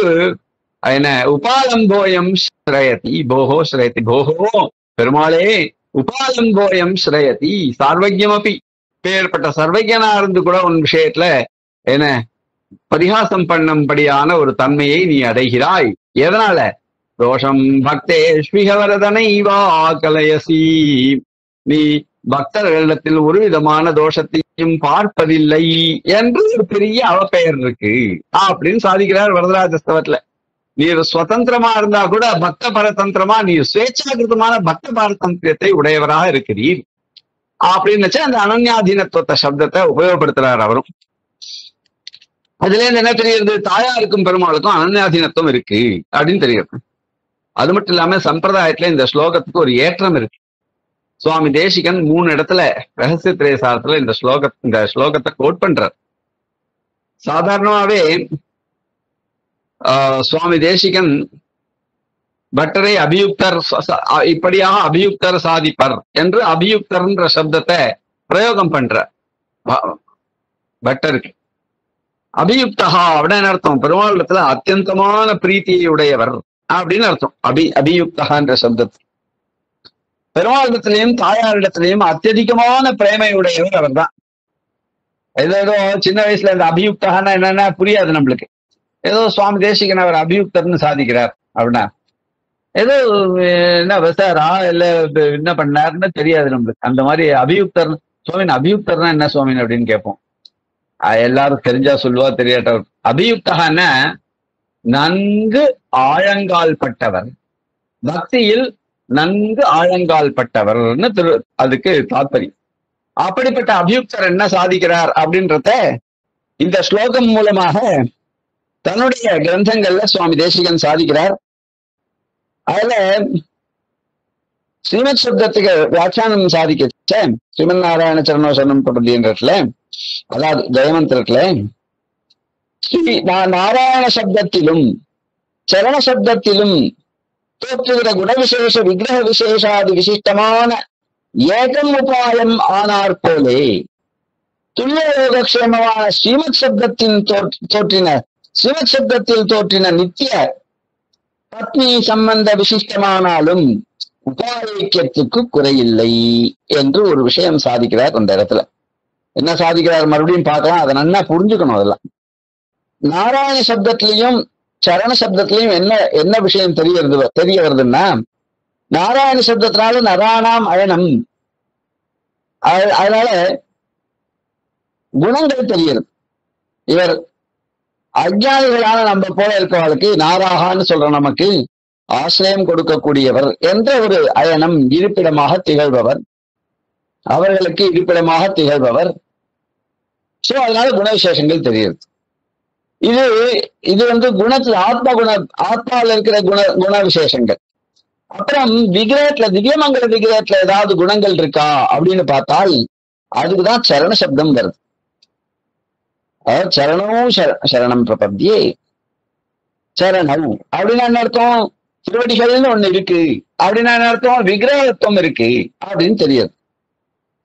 என்ன உபாலம்போயம் ஸ்ரயதி போஹோ ஸ்ரயதி போஹோ பெருமாளே உபாலம்போயம் ஸ்ரயதி सर्वज्ञमपि பேர்பட்ட सर्वज्ञனா இருந்து கூட உன் விஷயத்துல என்ன பரிஹாசம் பண்ணும்படியான ஒரு தன்மையை நீ அடைகிறாய் எதனால தோஷம் பக்தேஷ்விஹ வரதனைவ ஆகலயசி நீ பக்தர்களிடத்தில் ஒரு விதமான தோஷத்தையும் பார்ப்பதில்லை என்று ஒரு பெரிய அவப்பெயர் இருக்கு அப்படின்னு சாதிக்கிறார் வரதராஜ ஸ்தவத்துல நீ சுதந்திரமா இருந்தா கூட பக்த பரதந்திரமா நீ சுவேச்சாகிருதமான பக்த பாரதந்திரத்தை உடையவராக இருக்கிறீர் அப்படின்னு நினைச்சா அந்த அனன்யாதீனத்துவ சப்தத்தை உபயோகப்படுத்துறாரு அவரும் அதுல இருந்து என்ன தெரியுது தாயாருக்கும் பெருமாளுக்கும் அனன்யாதீனத்துவம் இருக்கு அப்படின்னு தெரியுது அது மட்டும் இல்லாம சம்பிரதாயத்துல இந்த ஸ்லோகத்துக்கு ஒரு ஏற்றம் இருக்கு स्वामी देशिकन मून இடத்துல रहस्य त्रय शास्त्र இந்த ஸ்லோகத்தை கோட் பண்றார் சாதாரணமாவே स्वामी தேசிகன் பட்டரை அபியுக்தர் இப்படியாக அபியுக்தர் சாதிப்பர் என்று அபியுக்தர்ன்ற சப்தத்தை பிரயோகம் பண்றார் பட்டருக்கு அபியுக்தஹ அப்படின அர்த்தம் பெருமாளத்துல அत्यंतமான பிரீதியுடையவர் அப்படின அர்த்தம் அபியுக்தஹன்ற சப்தம் பெருமாளிடத்திலையும் தாயாரிடத்திலையும் அத்தியதிகமான பிரேமையுடையவர் அவர் தான் ஏதோ சின்ன வயசுல இந்த அபியுக்தகன்னா என்னன்னா புரியாது நம்மளுக்கு ஏதோ சுவாமி தேசிகன் அவர் அபியுக்தர்னு சாதிக்கிறார் அப்படின்னா ஏதோ என்ன விசாரா இல்ல என்ன பண்ணாருன்னு தெரியாது நம்மளுக்கு அந்த மாதிரி அபியுக்தர் சுவாமின் அபியுக்தர்னா என்ன சுவாமின் அப்படின்னு கேட்போம் எல்லாரும் தெரிஞ்சா சொல்லுவா தெரியாட்டவர் அபியுக்தகன்னா நன்கு ஆழங்கால் பட்டவர் பக்தியில் நன்கு ஆழங்கால் பட்டவர்னு அதுக்கு தாற்பயம் அப்படிப்பட்ட அபியுக்தர் என்ன சாதிக்கிறார் அப்படின்றத இந்த ஸ்லோகம் மூலமாக தன்னுடைய கிரந்தங்கள்ல சுவாமி தேசிகன் சாதிக்கிறார் அதுல ஸ்ரீமத் சப்தத்துக்கு வியாக்கியானம் சாதிக்கச்ச ஸ்ரீமன் நாராயண சரணோசனம் அப்படின்றதுல அதாவது ஜெயமந்திரத்துல ஸ்ரீ நாராயண சப்தத்திலும் சரண சப்தத்திலும் தோற்றுகிற குணவிசேஷ விக்கிரக விசேஷாதி விசிஷ்டமான ஏகம் உபாயம் ஆனார் போலே துல்லிய யோகக்ஷேமமான ஸ்ரீமத் சப்தத்தின் ஸ்ரீமத் சப்தத்தில் தோற்றின நித்திய பத்னி சம்பந்த விசிஷ்டமானாலும் உபாயக்கியத்துக்கு குறையில்லை என்று ஒரு விஷயம் சாதிக்கிறார் அந்த இடத்துல என்ன சாதிக்கிறார் மறுபடியும் பார்க்கலாம் அதை நல்லா புரிஞ்சுக்கணும் அதெல்லாம் நாராயண சப்தத்திலையும் சரண சப்தத்திலையும் என்ன விஷயம் தெரிய வருதுன்னா நாராயண சப்தத்தினால நராணாம் அயனம் அதனால குணங்கள் தெரியுது இவர் அஜ்ஞானிகளான நம்ம போல இருக்கவர்களுக்கு நாராகான்னு சொல்ற நமக்கு ஆசிரியம் கொடுக்கக்கூடியவர் என்ற ஒரு அயனம் அவர்களுக்கு இருப்பிடமாக திகழ்பவர் சோ அதனால குணவிசேஷங்கள் தெரியுது இது இது வந்து குணத்துல ஆத்மாவில் இருக்கிற குண விசேஷங்கள் அப்புறம் விக்கிரகத்துல திவ்யமங்கல விக்கிரகத்துல ஏதாவது குணங்கள் இருக்கா அப்படின்னு பார்த்தால் அதுக்குதான் சரண சப்தம் வருது சரணம் பிரபத்தியே சரண அப்படின்னா என்ன அர்த்தம்? திருவடிகள்னு ஒண்ணு இருக்கு அப்படின்னா என்ன அர்த்தம்? விக்கிரகத்துவம் இருக்கு அப்படின்னு தெரியாது.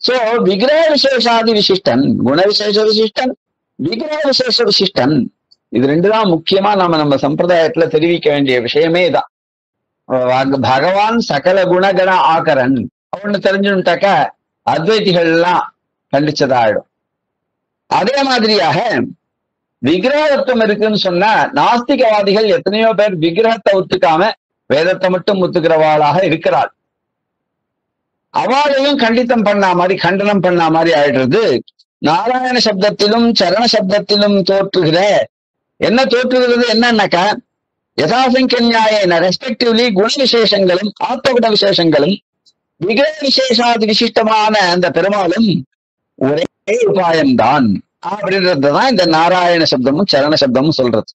சோ விக்கிரக விசேஷாதி விசிஷ்டன், குண விசேஷ விசிஷ்டன், விக்கிரக விசேஷ விசிஷ்டன், இது ரெண்டுதான் முக்கியமா நாம நம்ம சம்பிரதாயத்துல தெரிவிக்க வேண்டிய விஷயமே தான். பகவான் சகல குணகண ஆகரன் ஒண்ணு தெரிஞ்சுட்டாக்க அத்வைதிகள் எல்லாம் கண்டிச்சதாயிடும். அதே மாதிரியாக விக்கிரகத்துவம் இருக்குன்னு சொன்னா நாஸ்திகவாதிகள் எத்தனையோ பேர் விக்கிரகத்தை ஒத்துக்காம வேதத்தை மட்டும் ஒத்துக்கிறவாளாக இருக்கிறாள். அவளையும் கண்டித்தம் பண்ணா மாதிரி கண்டனம் பண்ணா மாதிரி ஆயிடுறது. நாராயண சப்தத்திலும் சரண சப்தத்திலும் தோற்றுகிற என்ன தோற்றுகிறது என்னன்னாக்கா யதாசங்கன்யாயன ரெஸ்பெக்டிவ்லி குண விசேஷங்களும் ஆத்மகுண விசேஷங்களும் விக்கிரக விசேஷாதி விசிஷ்டமான அந்த பெருமாளும் ஒரே உபாயம்தான் அப்படின்றதுதான் இந்த நாராயண சப்தமும் சரண சப்தமும் சொல்றது.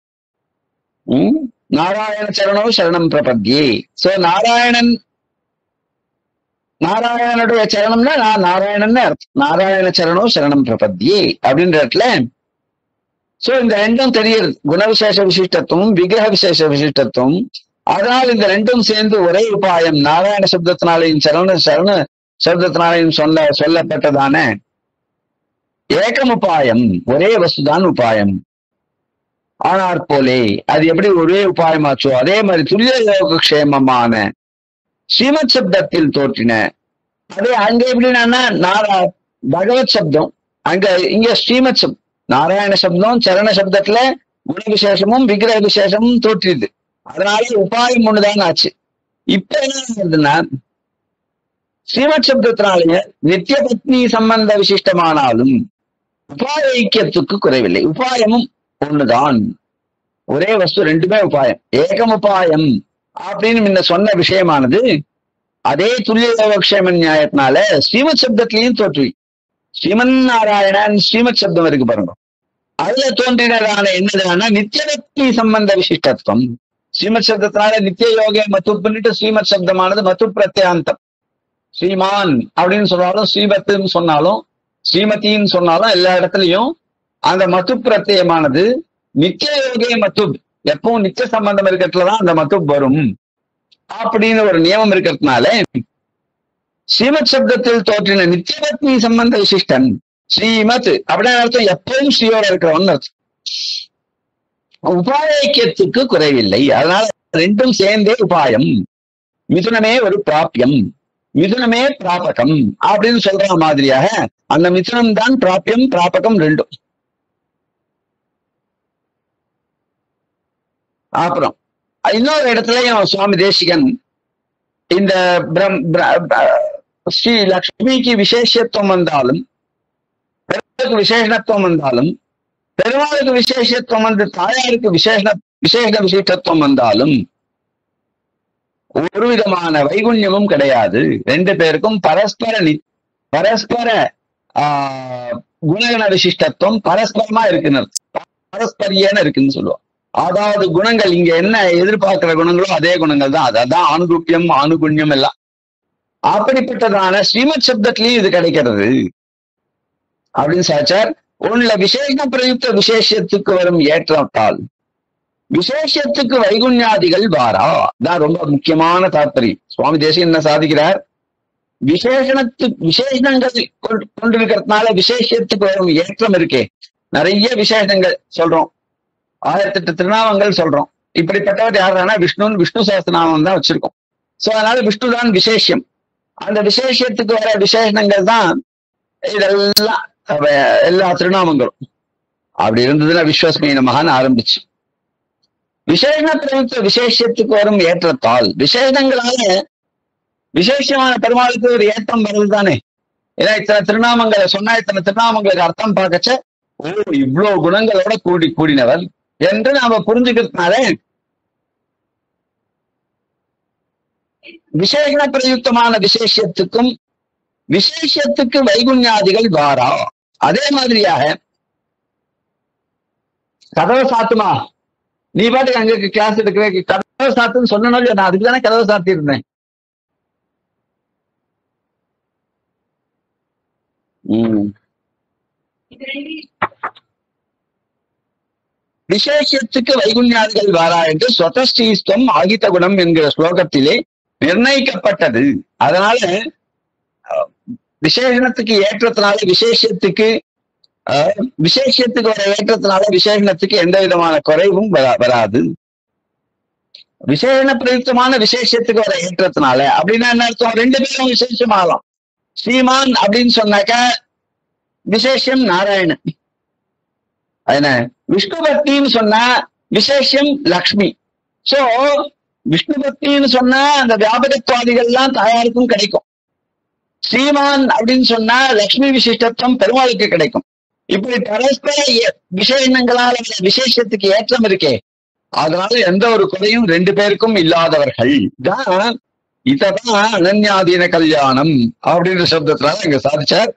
நாராயண சரணோ சரணம் பிரபத்யே. சோ நாராயணன், நாராயணனுடைய சரணம்னா நான் நாராயணன் அர்த்தம். நாராயண சரணோ சரணம் பிரபத்யே அப்படின்ற இடத்துல சோ இந்த ரெண்டும் தெரியுது, குணவிசேஷ விசிஷ்டத்துவம் விக்கிரக விசேஷ விசிஷ்டத்துவம். அதனால் இந்த ரெண்டும் சேர்ந்து ஒரே உபாயம் நாராயண சப்தத்தினாலையும் சரண சரண சப்தத்தினாலையும் சொல்லப்பட்டதான ஏகம் உபாயம், ஒரே வசுதான் உபாயம். ஆனாற் போலே அது எப்படி ஒரே உபாயமாச்சோ அதே மாதிரி துரிய யோகக்ஷேமமான ஸ்ரீமத் சப்தத்தில் தோற்றின. அதே அங்க எப்படின்னா பகவத் சப்தம், அங்க இங்க ஸ்ரீமத் சப்தம். நாராயண சப்தம் சரண சப்தத்துல குண விசேஷமும் விக்கிரக விசேஷமும் தோற்றிது. அதனால உபாயம் ஒண்ணுதான் ஆச்சு. இப்ப என்ன ஆகுதுன்னா ஸ்ரீமத் சப்தத்தினாலேயே நித்திய பத்னி சம்பந்த விசிஷ்டமானாலும் உபாய ஐக்கியத்துக்கு குறைவில்லை. உபாயமும் ஒண்ணுதான், ஒரே வஸ்து, ரெண்டுமே உபாயம், ஏகம் உபாயம் அப்படின்னு முன்ன சொன்ன விஷயமானது அதே துல்லிய யோகக்ஷேம நியாயத்தினால ஸ்ரீமத் சப்தத்திலையும் தோற்றுவி. ஸ்ரீமன் நாராயணன் ஸ்ரீமத் சப்தம் இருக்கு பாருங்க, அதுல தோன்றினதான என்னதுன்னா நித்திய பக்தி சம்பந்த விசிஷ்டத்துவம். ஸ்ரீமத் சப்தத்தினால நித்திய யோக மத்து பண்ணிட்டு ஸ்ரீமத் சப்தமானது மத்து பிரத்யாந்தம். ஸ்ரீமான் அப்படின்னு சொன்னாலும் ஸ்ரீபத்துன்னு சொன்னாலும் ஸ்ரீமதின்னு சொன்னாலும் எல்லா இடத்துலையும் அந்த மத்து பிரத்யமானது நித்திய யோகே மத்து, எப்பவும் நித்திய சம்பந்தம் இருக்கிறதுலதான் அந்த மத்து வரும் அப்படின்னு ஒரு நியமம் இருக்கிறதுனால ஸ்ரீமத் சப்தத்தில் தோற்றின நித்தியபத்னி சம்பந்த விசிஷ்டன் ஸ்ரீமத் அப்படின்னு அர்த்தம், எப்பவும் ஸ்ரீயோட இருக்கிறவன் அர்த்தம். உபாயக்கியத்துக்கு குறைவில்லை, அதனால ரெண்டும் சேர்ந்தே உபாயம். மிதுனமே ஒரு பிராபியம், மிதுனமே பிராபகம் அப்படின்னு சொல்ற மாதிரியாக அந்த மிதுனம் தான் பிராபியம் பிராபகம் ரெண்டும். அப்புறம் இன்னொரு இடத்துலயும் சுவாமி தேசிகன் இந்த ஸ்ரீ லக்ஷ்மிக்கு விசேஷத்துவம் வந்தாலும் பெருமாளுக்கு விசேஷத்துவம் வந்தாலும் பெருமாளுக்கு விசேஷத்துவம் வந்து தாயாருக்கு விசேஷ விசேஷத்துவம் வந்தாலும் ஒரு விதமான வைகுண்யமும் கிடையாது. ரெண்டு பேருக்கும் பரஸ்பர குணகண விசிஷ்டத்துவம் பரஸ்பரமா இருக்குன்னு, பரஸ்பரியான இருக்குன்னு சொல்லுவோம். அதாவது குணங்கள் இங்க என்ன எதிர்பார்க்கிற குணங்களோ அதே குணங்கள் தான், அதான் ஆணுரூப்பியம் ஆணுகுண்யம் எல்லாம். அப்படிப்பட்டதான ஸ்ரீமத் சப்தத்திலையும் இது கிடைக்கிறது அப்படின்னு சாச்சார். ஒண்ணுல விசேஷ பிரயுக்த விசேஷத்துக்கு வரும் ஏற்றத்தால் விசேஷத்துக்கு வைகுண்யாதிகள் வாரா தான் ரொம்ப முக்கியமான தாற்பயம். சுவாமி தேசிகன் என்ன சாதிக்கிறார்? விசேஷங்கள் கொண்டிருக்கிறதுனால விசேஷத்துக்கு வரும் ஏற்றம் இருக்கே, நிறைய விசேஷங்கள் சொல்றோம், 1008 திருநாமங்கள் சொல்றோம். இப்படிப்பட்டவர் யாருன்னா விஷ்ணுன்னு விஷ்ணு சகஸ்ரநாமம் தான் வச்சிருக்கோம். சோ அதனால விஷ்ணு தான் விசேஷம். அந்த விசேஷத்துக்கு வர விசேஷங்கள் தான் இதெல்லாம் எல்லா திருநாமங்களும். அப்படி இருந்ததுன்னா விஸ்வஸ்மி நமஹான்னு ஆரம்பிச்சு விசேஷ பிரயுக்த விசேஷத்துக்கு வரும் ஏற்றத்தால் விசேஷங்களால விசேஷமான பெருமாளுக்கு ஒரு ஏற்றம் வருது தானே. ஏன்னா இத்தனை திருநாமங்களை சொன்னா இத்தனை திருநாமங்களுக்கு அர்த்தம் பார்க்கச்ச ஓ இவ்வளவு குணங்களோட கூடினவர் என்று நாம புரிஞ்சுக்கிறதுனால விசேஷ பிரயுக்தமான விசேஷத்துக்கும் விசேஷத்துக்கு வைகுண்யாதிகள் வாரா. அதே மாதிரியாக கதவை சாத்துமா, நீ பாட்டுக்கு அங்க கிளாஸ் எடுக்கிற கதவை சாத்துன்னு சொன்னோம், நான் அதுக்கு தானே கதவை சாத்தி இருந்தேன். விசேஷத்துக்கு வைகுண்யாதிகள் வாராயென்று சொதஷ்டீஸ்வம் ஆகித குணம் என்கிற ஸ்லோகத்திலே நிர்ணயிக்கப்பட்டது. அதனால விசேஷணத்துக்கு ஏற்றத்தினால விசேஷத்துக்கு விசேஷத்துக்கு வர ஏற்றத்தினால விசேஷணத்துக்கு எந்த விதமான குறைவும் வராது. விசேஷண பிரயுக்தமான விசேஷத்துக்கு வர ஏற்றத்தினால அப்படின்னா என்ன அர்த்தம்? ரெண்டு பேரும் விசேஷமாகலாம். ஸ்ரீமான் அப்படின்னு சொன்னாக்க விசேஷம் நாராயணன், அதன விஷ்ணு பக்தின்னு சொன்னா விசேஷம் லக்ஷ்மி. சோ விஷ்ணு பக்தின்னு சொன்னா அந்த வியாபகத்வாதிகள்லாம் தாயாருக்கும் கிடைக்கும். ஸ்ரீமான் அப்படின்னு சொன்னா லக்ஷ்மி விசிஷ்டத்துவம் பெருமாளுக்கு கிடைக்கும். இப்படி பரஸ்பர விசேஷங்களால விசேஷத்துக்கு ஏற்றம் இருக்கே, அதனால எந்த ஒரு குறையும் ரெண்டு பேருக்கும் இல்லாதவர்கள் தான். இததான் அனன்யாதீன கல்யாணம் அப்படின்ற சப்தத்தினால இங்க சாதிச்சார்.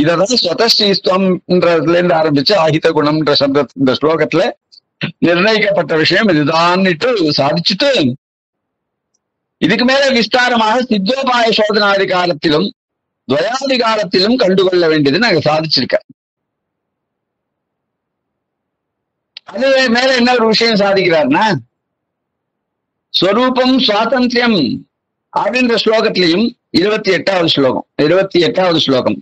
இததான் சொதஷ்டீஸ்வம்ன்றதுல இருந்து ஆரம்பிச்சு ஆகித குணம்ன்ற சப்த இந்த ஸ்லோகத்துல நிர்ணயிக்கப்பட்ட விஷயம் இதுதான்ட்டு சாதிச்சுட்டு, இதுக்கு மேல விஸ்தாரமாக சித்தோபாய சோதனாதிகாரத்திலும் துவயாதிகாரத்திலும் கண்டுகொள்ள வேண்டியது நாங்க சாதிச்சிருக்கேன். அது மேல என்ன ஒரு விஷயம் சாதிக்கிறாருன்னா, ஸ்வரூபம் சுவாதந்திரியம் அப்படின்ற ஸ்லோகத்திலையும் 28வது ஸ்லோகம்,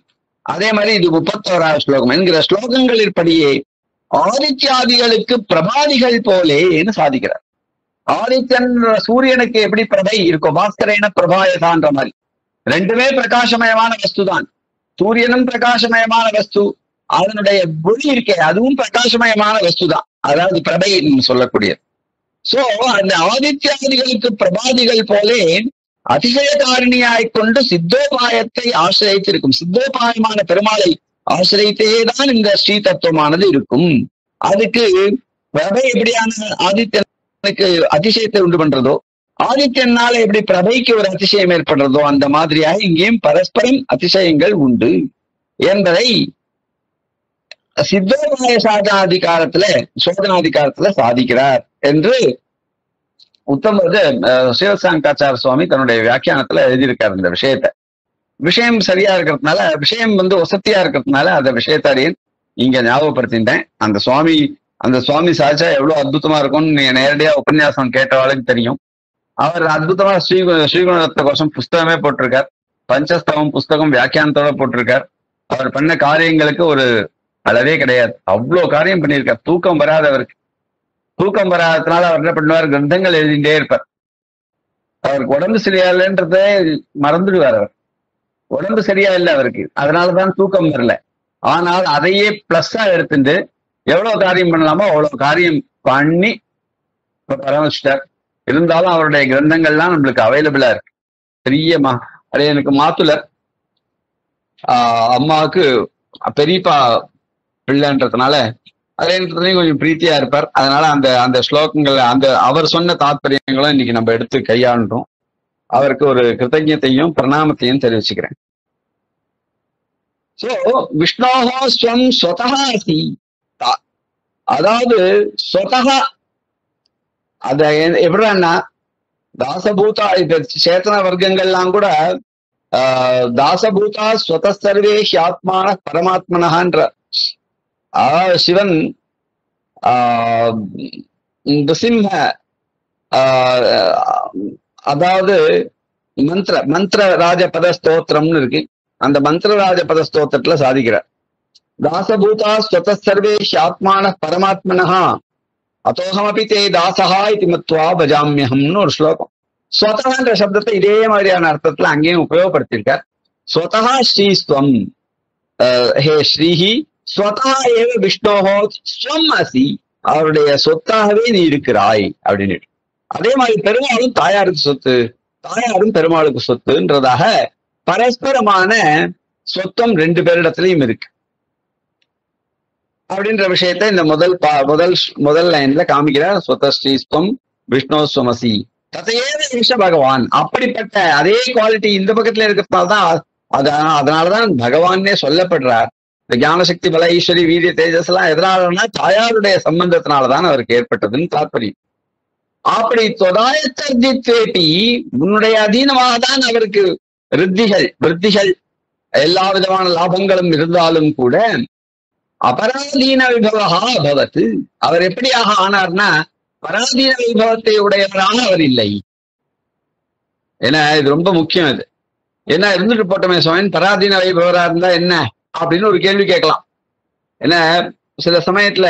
அதே மாதிரி இது 31வது ஸ்லோகம் என்கிற ஸ்லோகங்களின்படியே ஆதித்யாதிகளுக்கு பிரபாதிகள் போலேன்னு சாதிக்கிறார். ஆதித்யன் சூரியனுக்கு எப்படி பிரபை இருக்கும், பாஸ்கரேன பிரபாயதான்ற மாதிரி ரெண்டுமே பிரகாசமயமான வஸ்து தான். சூரியனும் பிரகாசமயமான வஸ்து, அதனுடைய ஒளி இருக்கே அதுவும் பிரகாசமயமான வஸ்து தான், அதாவது பிரபை சொல்லக்கூடியது. சோ அந்த ஆதித்யாதிகளுக்கு பிரபாதிகள் போலே அதிசய காரணியாய்கொண்டு சித்தோபாயத்தை ஆசிரியத்திருக்கும், சித்தோபாயமான பெருமாளை ஆசிரியத்தையேதான் இந்த ஸ்ரீ தத்துவமானது இருக்கும். அதுக்கு பிரபை எப்படியான ஆதித்யனுக்கு அதிசயத்தை உண்டு பண்றதோ, ஆதித்யனால எப்படி பிரபைக்கு ஒரு அதிசயம் ஏற்படுறதோ அந்த மாதிரியாக இங்கேயும் பரஸ்பரம் அதிசயங்கள் உண்டு என்பதை சித்தோபாய சோதனாதிகாரத்துல சாதிக்கிறார் என்று உத்தமது சிவசாங்காச்சார சுவாமி தன்னுடைய வியாக்கியானத்துல எழுதியிருக்காரு. இந்த விஷயம் சரியா இருக்கிறதுனால, விஷயம் வசதியா இருக்கிறதுனால அந்த விஷயத்தாரிய இங்க ஞாபகப்படுத்திட்டேன். அந்த சுவாமி சாதிச்சா எவ்வளவு அற்புதமா இருக்கும்னு நீங்க நேரடியா உபன்யாசம் கேட்டவாளுக்கு தெரியும். அவர் அற்புதமா ஸ்ரீகுணத்தை கோஷம் புஸ்தகமே போட்டிருக்கார், பஞ்சஸ்தவம் புஸ்தகம் வியாக்கியானத்தோட போட்டிருக்கார். அவர் பண்ண காரியங்களுக்கு ஒரு அளவே கிடையாது, அவ்வளவு காரியம் பண்ணியிருக்கார். தூக்கம் வராததுனால அவர் என்ன பண்ணுவார், கிரந்தங்கள் எழுதிட்டே இருப்பார். அவருக்கு உடம்பு சரியா இல்லைன்றத மறந்துடுவார். அவர் உடம்பு சரியா இல்லை அவருக்கு, அதனாலதான் தூக்கம் வரல. ஆனால் அதையே பிளஸ்ஸா எடுத்துட்டு எவ்வளவு காரியம் பண்ணலாமோ அவ்வளவு காரியம் பண்ணி பராமரிச்சிட்டார். இருந்தாலும் அவருடைய கிரந்தங்கள்லாம் நம்மளுக்கு அவைலபிளா இருக்கு. பெரிய எனக்கு மாத்துலர் அம்மாவுக்கு பெரியப்பா பிள்ளைன்றதுனால அதுலேயும் கொஞ்சம் பிரீத்தியா இருப்பார். அதனால அந்த அந்த ஸ்லோகங்கள் அந்த அவர் சொன்ன தாத்பரியங்களும் இன்னைக்கு நம்ம எடுத்து கையாண்டோம். அவருக்கு ஒரு கிருத்தஜத்தையும் பிரணாமத்தையும் தெரிவிச்சுக்கிறேன். சோ விஷ்ணோஹோ ஸ்வம் ஸ்வதஹாசி, அதாவது ஸ்வதஹா அத எப்படின்னா தாசபூதா, இப்ப சேத்தன வர்க்கங்கள்லாம் கூட தாசபூதா ஸ்வதசர்வே ஆத்மான பரமாத்மனஹான்ற சிவன் சிம்ம அதாவது மந்திரராஜ பதஸ்தோத்திரம்னு இருக்கு. அந்த மந்திரராஜ பதஸ்தோத்திரத்துல சாதிக்கிறார். தாசபூதா ஸ்வதசர்வேஷ் ஆத்மான பரமாத்மனஹா அதோஹமபி தே தாசஹா இதி மத்வா பஜாம்யஹம்னு ஒரு ஸ்லோகம். ஸ்வதஹான்ற சப்தத்தை இதே மாதிரியான அர்த்தத்துல அங்கேயும் உபயோகப்படுத்தியிருக்கார். ஸ்வதஹா ஸ்ரீஸ்வம் ஹே ஸ்ரீஹி ஸ்வதா ஏவ விஷ்ணோஹோ ஸ்வம் அசி, அவருடைய சொத்தாகவே நீ இருக்கிறாய் அப்படின்னு. அதே மாதிரி பெருமாளும் தாயாருக்கு சொத்து, தாயாரும் பெருமாளுக்கு சொத்துன்றதாக பரஸ்பரமான சொத்தம் ரெண்டு பேரிடத்திலையும் இருக்கு அப்படின்ற விஷயத்த இந்த முதல் லைன்ல காமிக்கிறார். ஸ்வதஸ்ரீஸ்வம் விஷ்ணோ ஸ்வமசி ததையேவ விஷ்ணு பகவான், அப்படிப்பட்ட அதே குவாலிட்டி இந்த பக்கத்துல இருக்கிறதுனால்தான் அதனாலதான் பகவானே சொல்லப்படுறார். இந்த ஞானசக்தி பல ஈஸ்வரி வீரிய தேஜஸ் எல்லாம் எதனாலன்னா தாயாருடைய சம்பந்தத்தினாலதான் அவருக்கு ஏற்பட்டதுன்னு தாற்பயம். அப்படி தொதாயத்தர்ஜித்வேட்டி, உன்னுடைய அதீனமாக தான் அவருக்கு ரித்திகள் விருத்திகள் எல்லா விதமான லாபங்களும் இருந்தாலும் கூட अपराधीन विभव आनार्ना पराधीन विभवते उड़वर ஏன்னா இது ரொம்ப முக்கியம். இது ஏன்னா இருந்துட்டு போட்டோமே சுவாமி பராதீன வைபவரா இருந்தா என்ன அப்படின்னு ஒரு கேள்வி கேட்கலாம். ஏன்னா சில சமயத்துல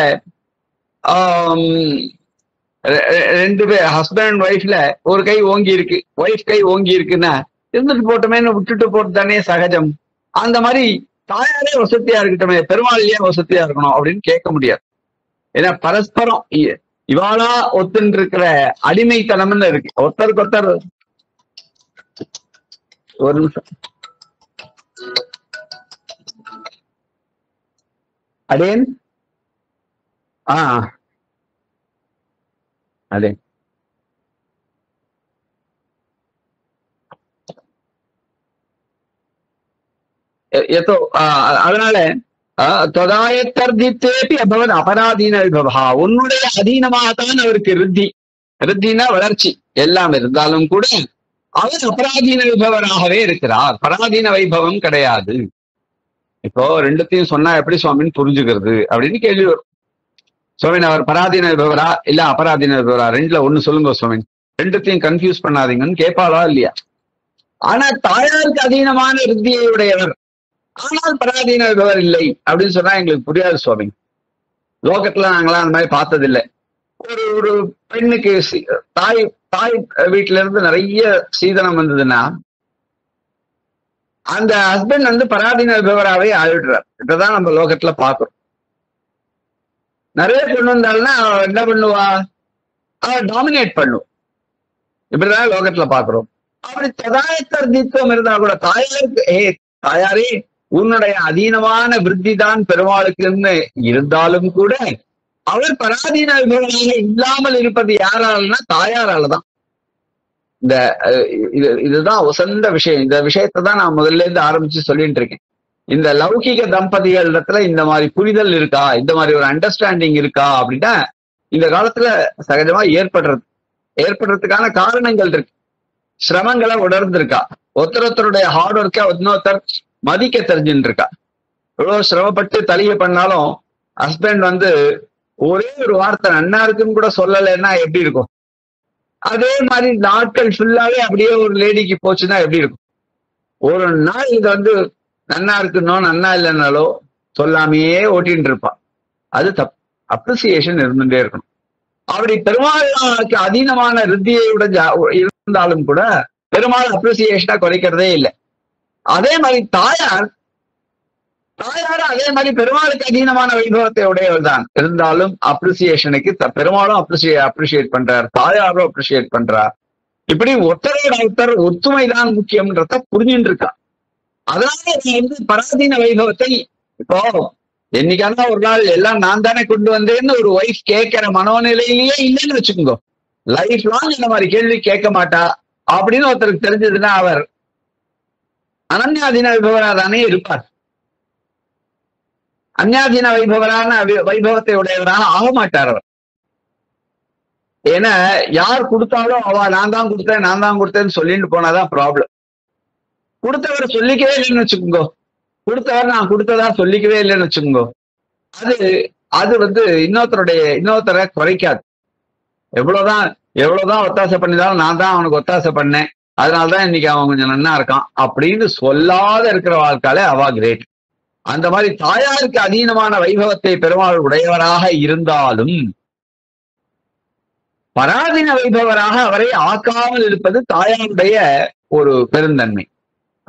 ரெண்டு பேர் ஹஸ்பண்ட் அண்ட் ஒய்ஃப்ல ஒரு கை ஓங்கி இருக்கு, ஒய்ஃப் கை ஓங்கி இருக்குன்னா இருந்துட்டு போட்டோமேன்னு விட்டுட்டு போட்டுதானே சகஜம். அந்த மாதிரி தாயாரே வசதியா இருக்கட்டோமே, பெருமாளையே வசதியா இருக்கணும் அப்படின்னு கேட்க முடியாது. ஏன்னா பரஸ்பரம் இவாளா ஒத்துன்னு இருக்கிற அடிமைத்தனம்னு இருக்கு. ஒருத்தருக்கு ஒருத்தர் ஒரு நிமிஷம் அடேன் அடேன் ஏதோ அதனால தொதாயத்தர்தித்தேபி அபவன் அபராதீன விபவா, உன்னுடைய அதீனமாகத்தான் அவருக்கு ரித்தி. ரித்தினா வளர்ச்சி எல்லாம் இருந்தாலும் கூட அவர் அபராதீன விபவராகவே இருக்கிறார், பராதீன வைபவம் கிடையாது. இப்போ ரெண்டுத்தையும் சொன்னா எப்படி சுவாமின்னு புரிஞ்சுக்கிறது அப்படின்னு கேள்வி வரும். சுவாமின் அவர் பராதீன விபவரா இல்ல அபராதீன விபவரா, ரெண்டுல ஒண்ணு சொல்லுங்க சுவாமின், ரெண்டுத்தையும் கன்ஃபியூஸ் பண்ணாதீங்கன்னு கேட்பாளா இல்லையா? ஆனா தாயாருக்கு அதீனமான விருத்தியை உடையவர், ஆனால் பராதீன விபவர் இல்லை அப்படின்னு சொன்னா எங்களுக்கு புரியாது சுவாமி. லோகத்துல நாங்களாம் அந்த மாதிரி பார்த்ததில்லை. ஒரு ஒரு பெண்ணுக்கு தாய் தாய் வீட்டுல இருந்து நிறைய சீதனம் வந்ததுன்னா அந்த ஹஸ்பண்ட் பராதீன விபவராகவே ஆயிடுறார். இதான் நம்ம லோகத்துல பாக்குறோம். நிறைய பொண்ணு இருந்தாலும்னா என்ன பண்ணுவா, டாமினேட் பண்ணுவோம். இப்படிதான் லோகத்துல பாக்குறோம். அப்படி ததாயத்தர்தித்துவம் இருந்தா கூட தாயாருக்கு ஏ தாயாரே உன்னுடைய அதீனமான விருத்தி தான் பெருமாளுக்குன்னு இருந்தாலும் கூட அவர் பராதீன விபவராக இல்லாமல் இருப்பது யாராலன்னா தாயாராலதான். இந்த இதுதான் உசந்த விஷயம். இந்த விஷயத்தான் நான் முதல்ல இருந்து ஆரம்பிச்சு சொல்லிட்டு இருக்கேன். இந்த லௌகிக தம்பதிகள் இடத்துல இந்த மாதிரி புரிதல் இருக்கா, இந்த மாதிரி ஒரு அண்டர்ஸ்டாண்டிங் இருக்கா அப்படின்னா இந்த காலத்துல சகஜமா ஏற்படுறதுக்கான காரணங்கள் இருக்கு. சிரமங்களை உணர்ந்திருக்கா, ஒருத்தருடைய ஹார்ட் ஒர்க்கா இன்னொருத்தர் மதிக்க தெரிஞ்சுட்டு இருக்கா. எவ்வளவு சிரமப்பட்டு தலையை பண்ணாலும் ஹஸ்பண்ட் ஒரே ஒரு வார்த்தை நன்னா இருக்குன்னு கூட சொல்லலைன்னா எப்படி இருக்கும்? அதே மாதிரி நாட்கள் ஃபுல்லாவே அப்படியே ஒரு லேடிக்கு போச்சுன்னா எப்படி இருக்கும்? ஒரு நாள் இது நன்னா இருக்குன்னோ நன்னா இல்லைன்னாலோ சொல்லாமையே ஓட்டின்னு இருப்பான். அது அப்ரிசியேஷன் இருந்துட்டே இருக்கணும். அப்படி பெருமாளுக்கு அதீனமான ரித்தியோட இருந்தாலும் கூட பெருமாள் அப்ரிசியேஷனா குறைக்கிறதே இல்லை. அதே மாதிரி தாயார் அதே மாதிரி பெருமாளுக்கு அதீனமான வைபவத்தை உடையவர் தான். இருந்தாலும் அப்ரிசியேஷனுக்கு பெருமாளும் அப்ரிஷியேட் பண்றார், தாயாரும் அப்ரிஷியேட் பண்றார். இப்படி ஒருத்தரோட ஒருத்தர் ஒத்துமைதான் முக்கியம்ன்றத புரிஞ்சுட்டு இருக்கா. அதனால பராதீன வைபவத்தை இப்போ என்னைக்கான ஒரு நாள் எல்லாம் நான் தானே கொண்டு வந்தேன்னு ஒரு ஒய்ஃப் கேட்கிற மனோநிலையிலேயே இல்லைன்னு வச்சுக்கோங்க. லைஃப் லாங் இந்த மாதிரி கேள்வி கேட்க மாட்டா அப்படின்னு ஒருத்தருக்கு தெரிஞ்சதுன்னா அவர் அனன்யாதீன விபவரா தானே இருப்பார். அன்யாதீன வைபவரான வைபவத்தை உடையவராக ஆக மாட்டார் அவர். ஏன்னா யார் கொடுத்தாலும் அவ நான் தான் கொடுத்தேன்னு சொல்லிட்டு போனாதான் ப்ராப்ளம். கொடுத்தவர் சொல்லிக்கவே இல்லைன்னு வச்சுக்கோங்க, கொடுத்தவர் நான் கொடுத்ததா சொல்லிக்கவே இல்லைன்னு வச்சுக்கோங்க, அது அது இன்னொருத்தரை குறைக்காது. எவ்வளவுதான் ஒத்தாசை பண்ணினாலும் நான் தான் அவனுக்கு ஒத்தாசை பண்ணேன், அதனாலதான் இன்னைக்கு அவன் கொஞ்சம் நன்னா இருக்கான் அப்படின்னு சொல்லாத இருக்கிற வாழ்க்கையில அவ கிரேட். அந்த மாதிரி தாயாருக்கு அதீனமான வைபவத்தை பெருமாள் உடையவராக இருந்தாலும் பராதீன வைபவராக அவரை ஆக்காமல் இருப்பது தாயாருடைய ஒரு பெருந்தன்மை.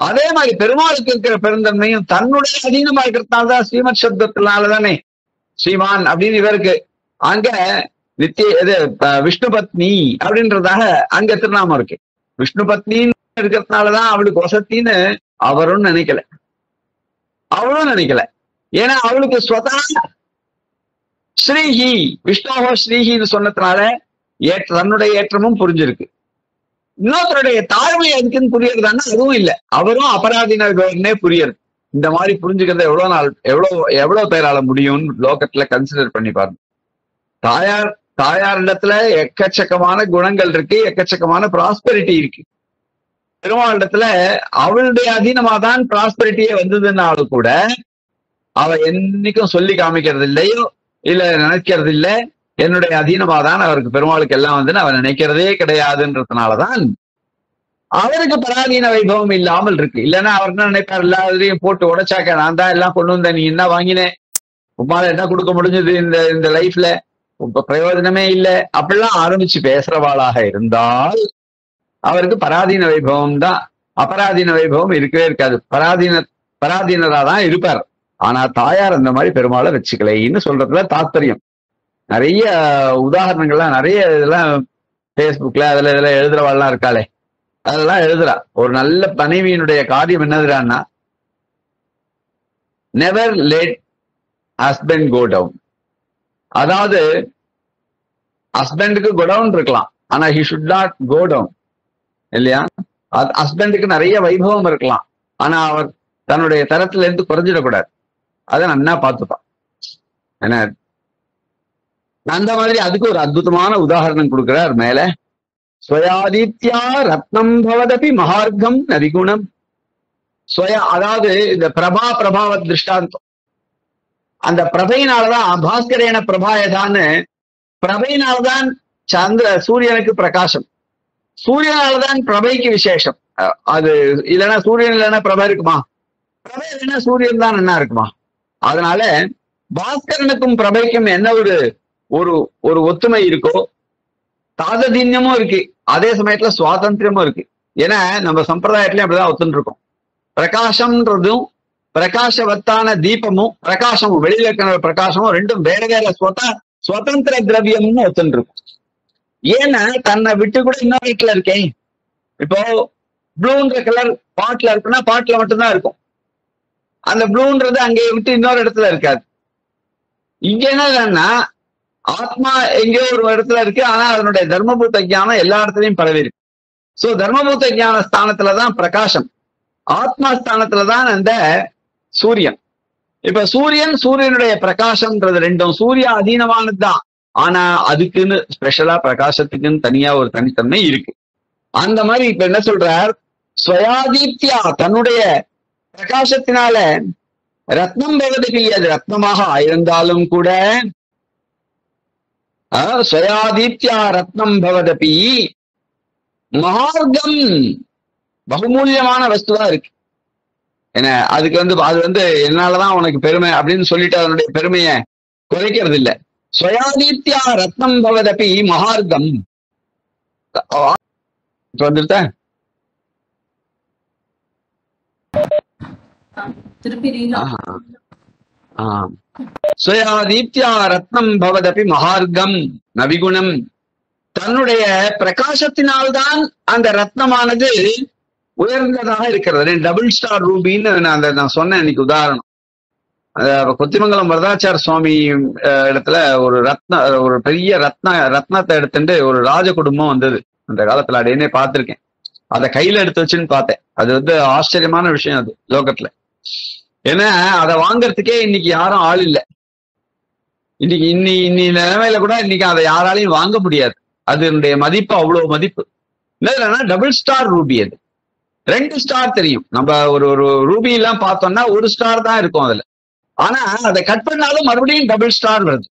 அதே மாதிரி பெருமாளுக்கு இருக்கிற பெருந்தன்மையும் தன்னுடைய அதீனமா இருக்கிறதுனாலதான் ஸ்ரீமத் சப்தத்தினாலதானே ஸ்ரீமான் அப்படின்னு இவருக்கு அங்க விஷ்ணு பத்னி அப்படின்றதாக அங்க திருநாமம் இருக்கு. விஷ்ணு பத்னின்னு இருக்கிறதுனாலதான் அவளுக்கு வசத்தின்னு அவரும் நினைக்கல, அவளும் நினைக்கல. ஏன்னா அவளுக்கு ஸ்வதா ஸ்ரீஹி விஷ்ணோஹோ ஸ்ரீஹின்னு சொன்னதுனால தன்னுடைய ஏற்றமும் புரிஞ்சிருக்கு. இன்னொருத்தருடைய தாழ்மை அதுக்குன்னு புரியறதுன்னா அதுவும் இல்லை, அவரும் அபராதினே புரியறது. இந்த மாதிரி புரிஞ்சுக்கிறத எவ்வளவு பேரால முடியும்னு லோகத்துல கன்சிடர் பண்ணி பாருங்க. தாயார் இடத்துல எக்கச்சக்கமான குணங்கள் இருக்கு, எக்கச்சக்கமான ப்ராஸ்பெரிட்டி இருக்கு. பெருமாள் இடத்துல அவளுடைய அதீனமாதான் ப்ராஸ்பெரிட்டியே வந்ததுனாலும் கூட என்னுடைய அதீனமாதான் அவருக்கு பெருமாளுக்கு எல்லாம் வந்து அவன் நினைக்கிறதே கிடையாதுன்றதுனாலதான் அவருக்கு பராதீன வைபவம் இல்லாமல் இருக்கு. இல்லைன்னா அவர் என்ன நினைப்பார், எல்லாத்தையும் போட்டு உடைச்சாக்க நான் தான் எல்லாம் கொண்டு வந்தேன், நீ என்ன வாங்கினேன், உமால என்ன கொடுக்க முடிஞ்சது, இந்த இந்த லைஃப்ல பிரயோஜனமே இல்லை, அப்படிலாம் ஆரம்பிச்சு பேசுறவாளாக இருந்தால் அவருக்கு பராதீன வைபவம் தான், அபராதீன வைபவம் இருக்கவே இருக்காது, பராதீனரா தான் இருப்பார். ஆனா தாயார் அந்த மாதிரி பெருமாளை வச்சுக்கலைன்னு சொல்றதுல தாத்பரியம். நிறைய உதாரணங்கள்லாம் நிறைய இதெல்லாம் ஃபேஸ்புக்ல அதுல இதெல்லாம் எழுதுறவாள்லாம் இருக்காளே, அதெல்லாம் எழுதுறா. ஒரு நல்ல மனைவியினுடைய காரியம் என்னதுறான்னா, never let husband go down. அதாவது ஹஸ்பண்டுக்கு கோடவுன் இருக்கலாம், ஆனா he should not go down இல்லையா. ஹஸ்பண்டுக்கு நிறைய வைபவம் இருக்கலாம், ஆனா அவர் தன்னுடைய தரத்துல இருந்து குறைஞ்சிடக்கூடாது, அதை நன்னா பார்த்துப்பான் என்ன. அந்த மாதிரி அதுக்கு ஒரு அற்புதமான உதாரணம் கொடுக்கிறார் மேல. ஸ்வயாதித்யா ரத்னம் பவதபி மகார்க்கம் நரிகுணம். அதாவது இந்த பிரபா திருஷ்டாந்தம், அந்த பிரபையினால்தான் பாஸ்கரேன பிரபாயதான்னு, பிரபையினால்தான் சூரியனுக்கு பிரகாசம், சூரியனால்தான் பிரபைக்கு விசேஷம். அது இல்லைன்னா சூரியன் இல்லைன்னா பிரபை இருக்குமா, பிரபை இல்லைன்னா சூரியன் தான் என்ன இருக்குமா? அதனால பாஸ்கரனுக்கும் பிரபைக்கும் என்ன ஒரு ஒரு ஒரு ஒத்துமை இருக்கோ, தாததீன்யமும் இருக்கு, அதே சமயத்துல சுவாதந்திரமும் இருக்கு. ஏன்னா நம்ம சம்பிரதாயத்திலயும் அப்படிதான் ஒத்துன்னு இருக்கோம். பிரகாசம்ன்றதும் பிரகாசவத்தான தீபமும் பிரகாசமும் வெளியில இருக்கிற பிரகாசமும் ரெண்டும் வேற வேற சுதந்திர திரவியம்னு ஒத்துன்னு இருக்கும். ஏன்னா தன்னை விட்டு கூட இன்னொரு வீட்டுல இருக்கேன். இப்போ ப்ளூன்ற கலர் பாட்ல இருக்குன்னா பாட்ல மட்டும்தான் இருக்கும், அந்த ப்ளூன்றது அங்கே விட்டு இன்னொரு இடத்துல இருக்காது. இங்க என்னன்னா ஆத்மா எங்கேயோ ஒரு இடத்துல இருக்கு, ஆனா அதனுடைய தர்மபூத்த ஞானம் எல்லா இடத்துலையும் பரவி இருக்கு. சோ தர்மபூத்த ஞான ஸ்தானத்துலதான் பிரகாசம், ஆத்மா ஸ்தானத்துலதான் அந்த சூரியன். இப்ப சூரியன் சூரியனுடைய பிரகாசம்ன்றது ரெண்டும் சூரிய அதீனமானது தான், ஆனா அதுக்குன்னு ஸ்பெஷலா பிரகாசத்துக்குன்னு தனியா ஒரு தனித்தன்மை இருக்கு. அந்த மாதிரி இப்ப என்ன சொல்றார், ஸ்வயாதீத்யா தன்னுடைய பிரகாசத்தினால ரத்னம் பகவதி, அது ரத்னமாக இருந்தாலும் கூட ஸ்வயாதீத்யா ரத்னம் பவதபி மகார்கம், பகுமூல்யமான வஸ்துவா இருக்கு என்ன. அதுக்கு வந்து அது வந்து என்னாலதான் உனக்கு பெருமை அப்படின்னு சொல்லிட்டு அதனுடைய பெருமையை குறைக்கிறது இல்லை. ஸ்வயாதீத்யா ரத்னம் பவதபி மகார்கம் வந்துருத்த சுயாதீப்தியா ரத்னம் பவதபி மகார்கம் நவிகுணம், தன்னுடைய பிரகாசத்தினால்தான் அந்த ரத்னமானது உயர்ந்ததாக இருக்கிறது. டபுள் ஸ்டார் ரூபின்னு அந்த நான் சொன்னேன் இன்னைக்கு உதாரணம். கொத்திமங்கலம் வரதாச்சார சுவாமி இடத்துல ஒரு ஒரு பெரிய ரத்னத்தை எடுத்துட்டு ஒரு ராஜ குடும்பம் வந்தது. அந்த காலத்துல அடையே பார்த்திருக்கேன், அதை கையில எடுத்து வச்சுன்னு பார்த்தேன். அது வந்து ஆச்சரியமான விஷயம் அது லோகத்துல. ஏன்னா அதை வாங்கறதுக்கே இன்னைக்கு யாரும் ஆள் இல்லை. இன்னி நிலைமையில கூட இன்னைக்கு அதை யாராலையும் வாங்க முடியாது. அதனுடைய மதிப்பு அவ்வளவு மதிப்பு. இல்லைன்னா டபுள் ஸ்டார் ரூபி, அது 2 ஸ்டார் தெரியும். நம்ம ஒரு ரூபி எல்லாம் பார்த்தோம்னா 1 ஸ்டார் தான் இருக்கும் அதுல, ஆனா அதை கட் பண்ணாலும் மறுபடியும் டபுள் ஸ்டார் வருது.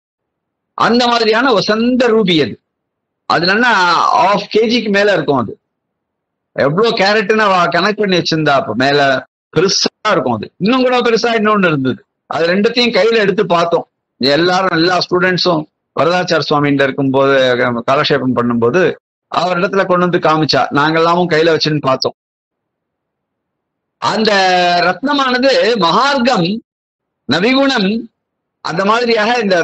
அந்த மாதிரியான வசந்த ரூபி அது. அதுலன்னா ½ kg மேல இருக்கும். அது எவ்வளவு கேரட்னு கனெக்ட் பண்ணி வச்சிருந்தா அப்ப மேல பெருசா இருக்கும். அது இன்னும் கூட பெருசா இன்னொன்னு இருந்தது. அது ரெண்டுத்தையும் கையில எடுத்து பார்த்தோம் எல்லாரும். எல்லா ஸ்டூடெண்ட்ஸும் வரதாச்சார சுவாமிகிட்ட இருக்கும்போது காலக்ஷேபம் பண்ணும்போது அவர் இடத்துல கொண்டு வந்து காமிச்சா, நாங்க எல்லாமும் கையில வச்சுன்னு பார்த்தோம். அந்த ரத்னமானது மகார்கம் நவிகுணம், அந்த மாதிரியாக இந்த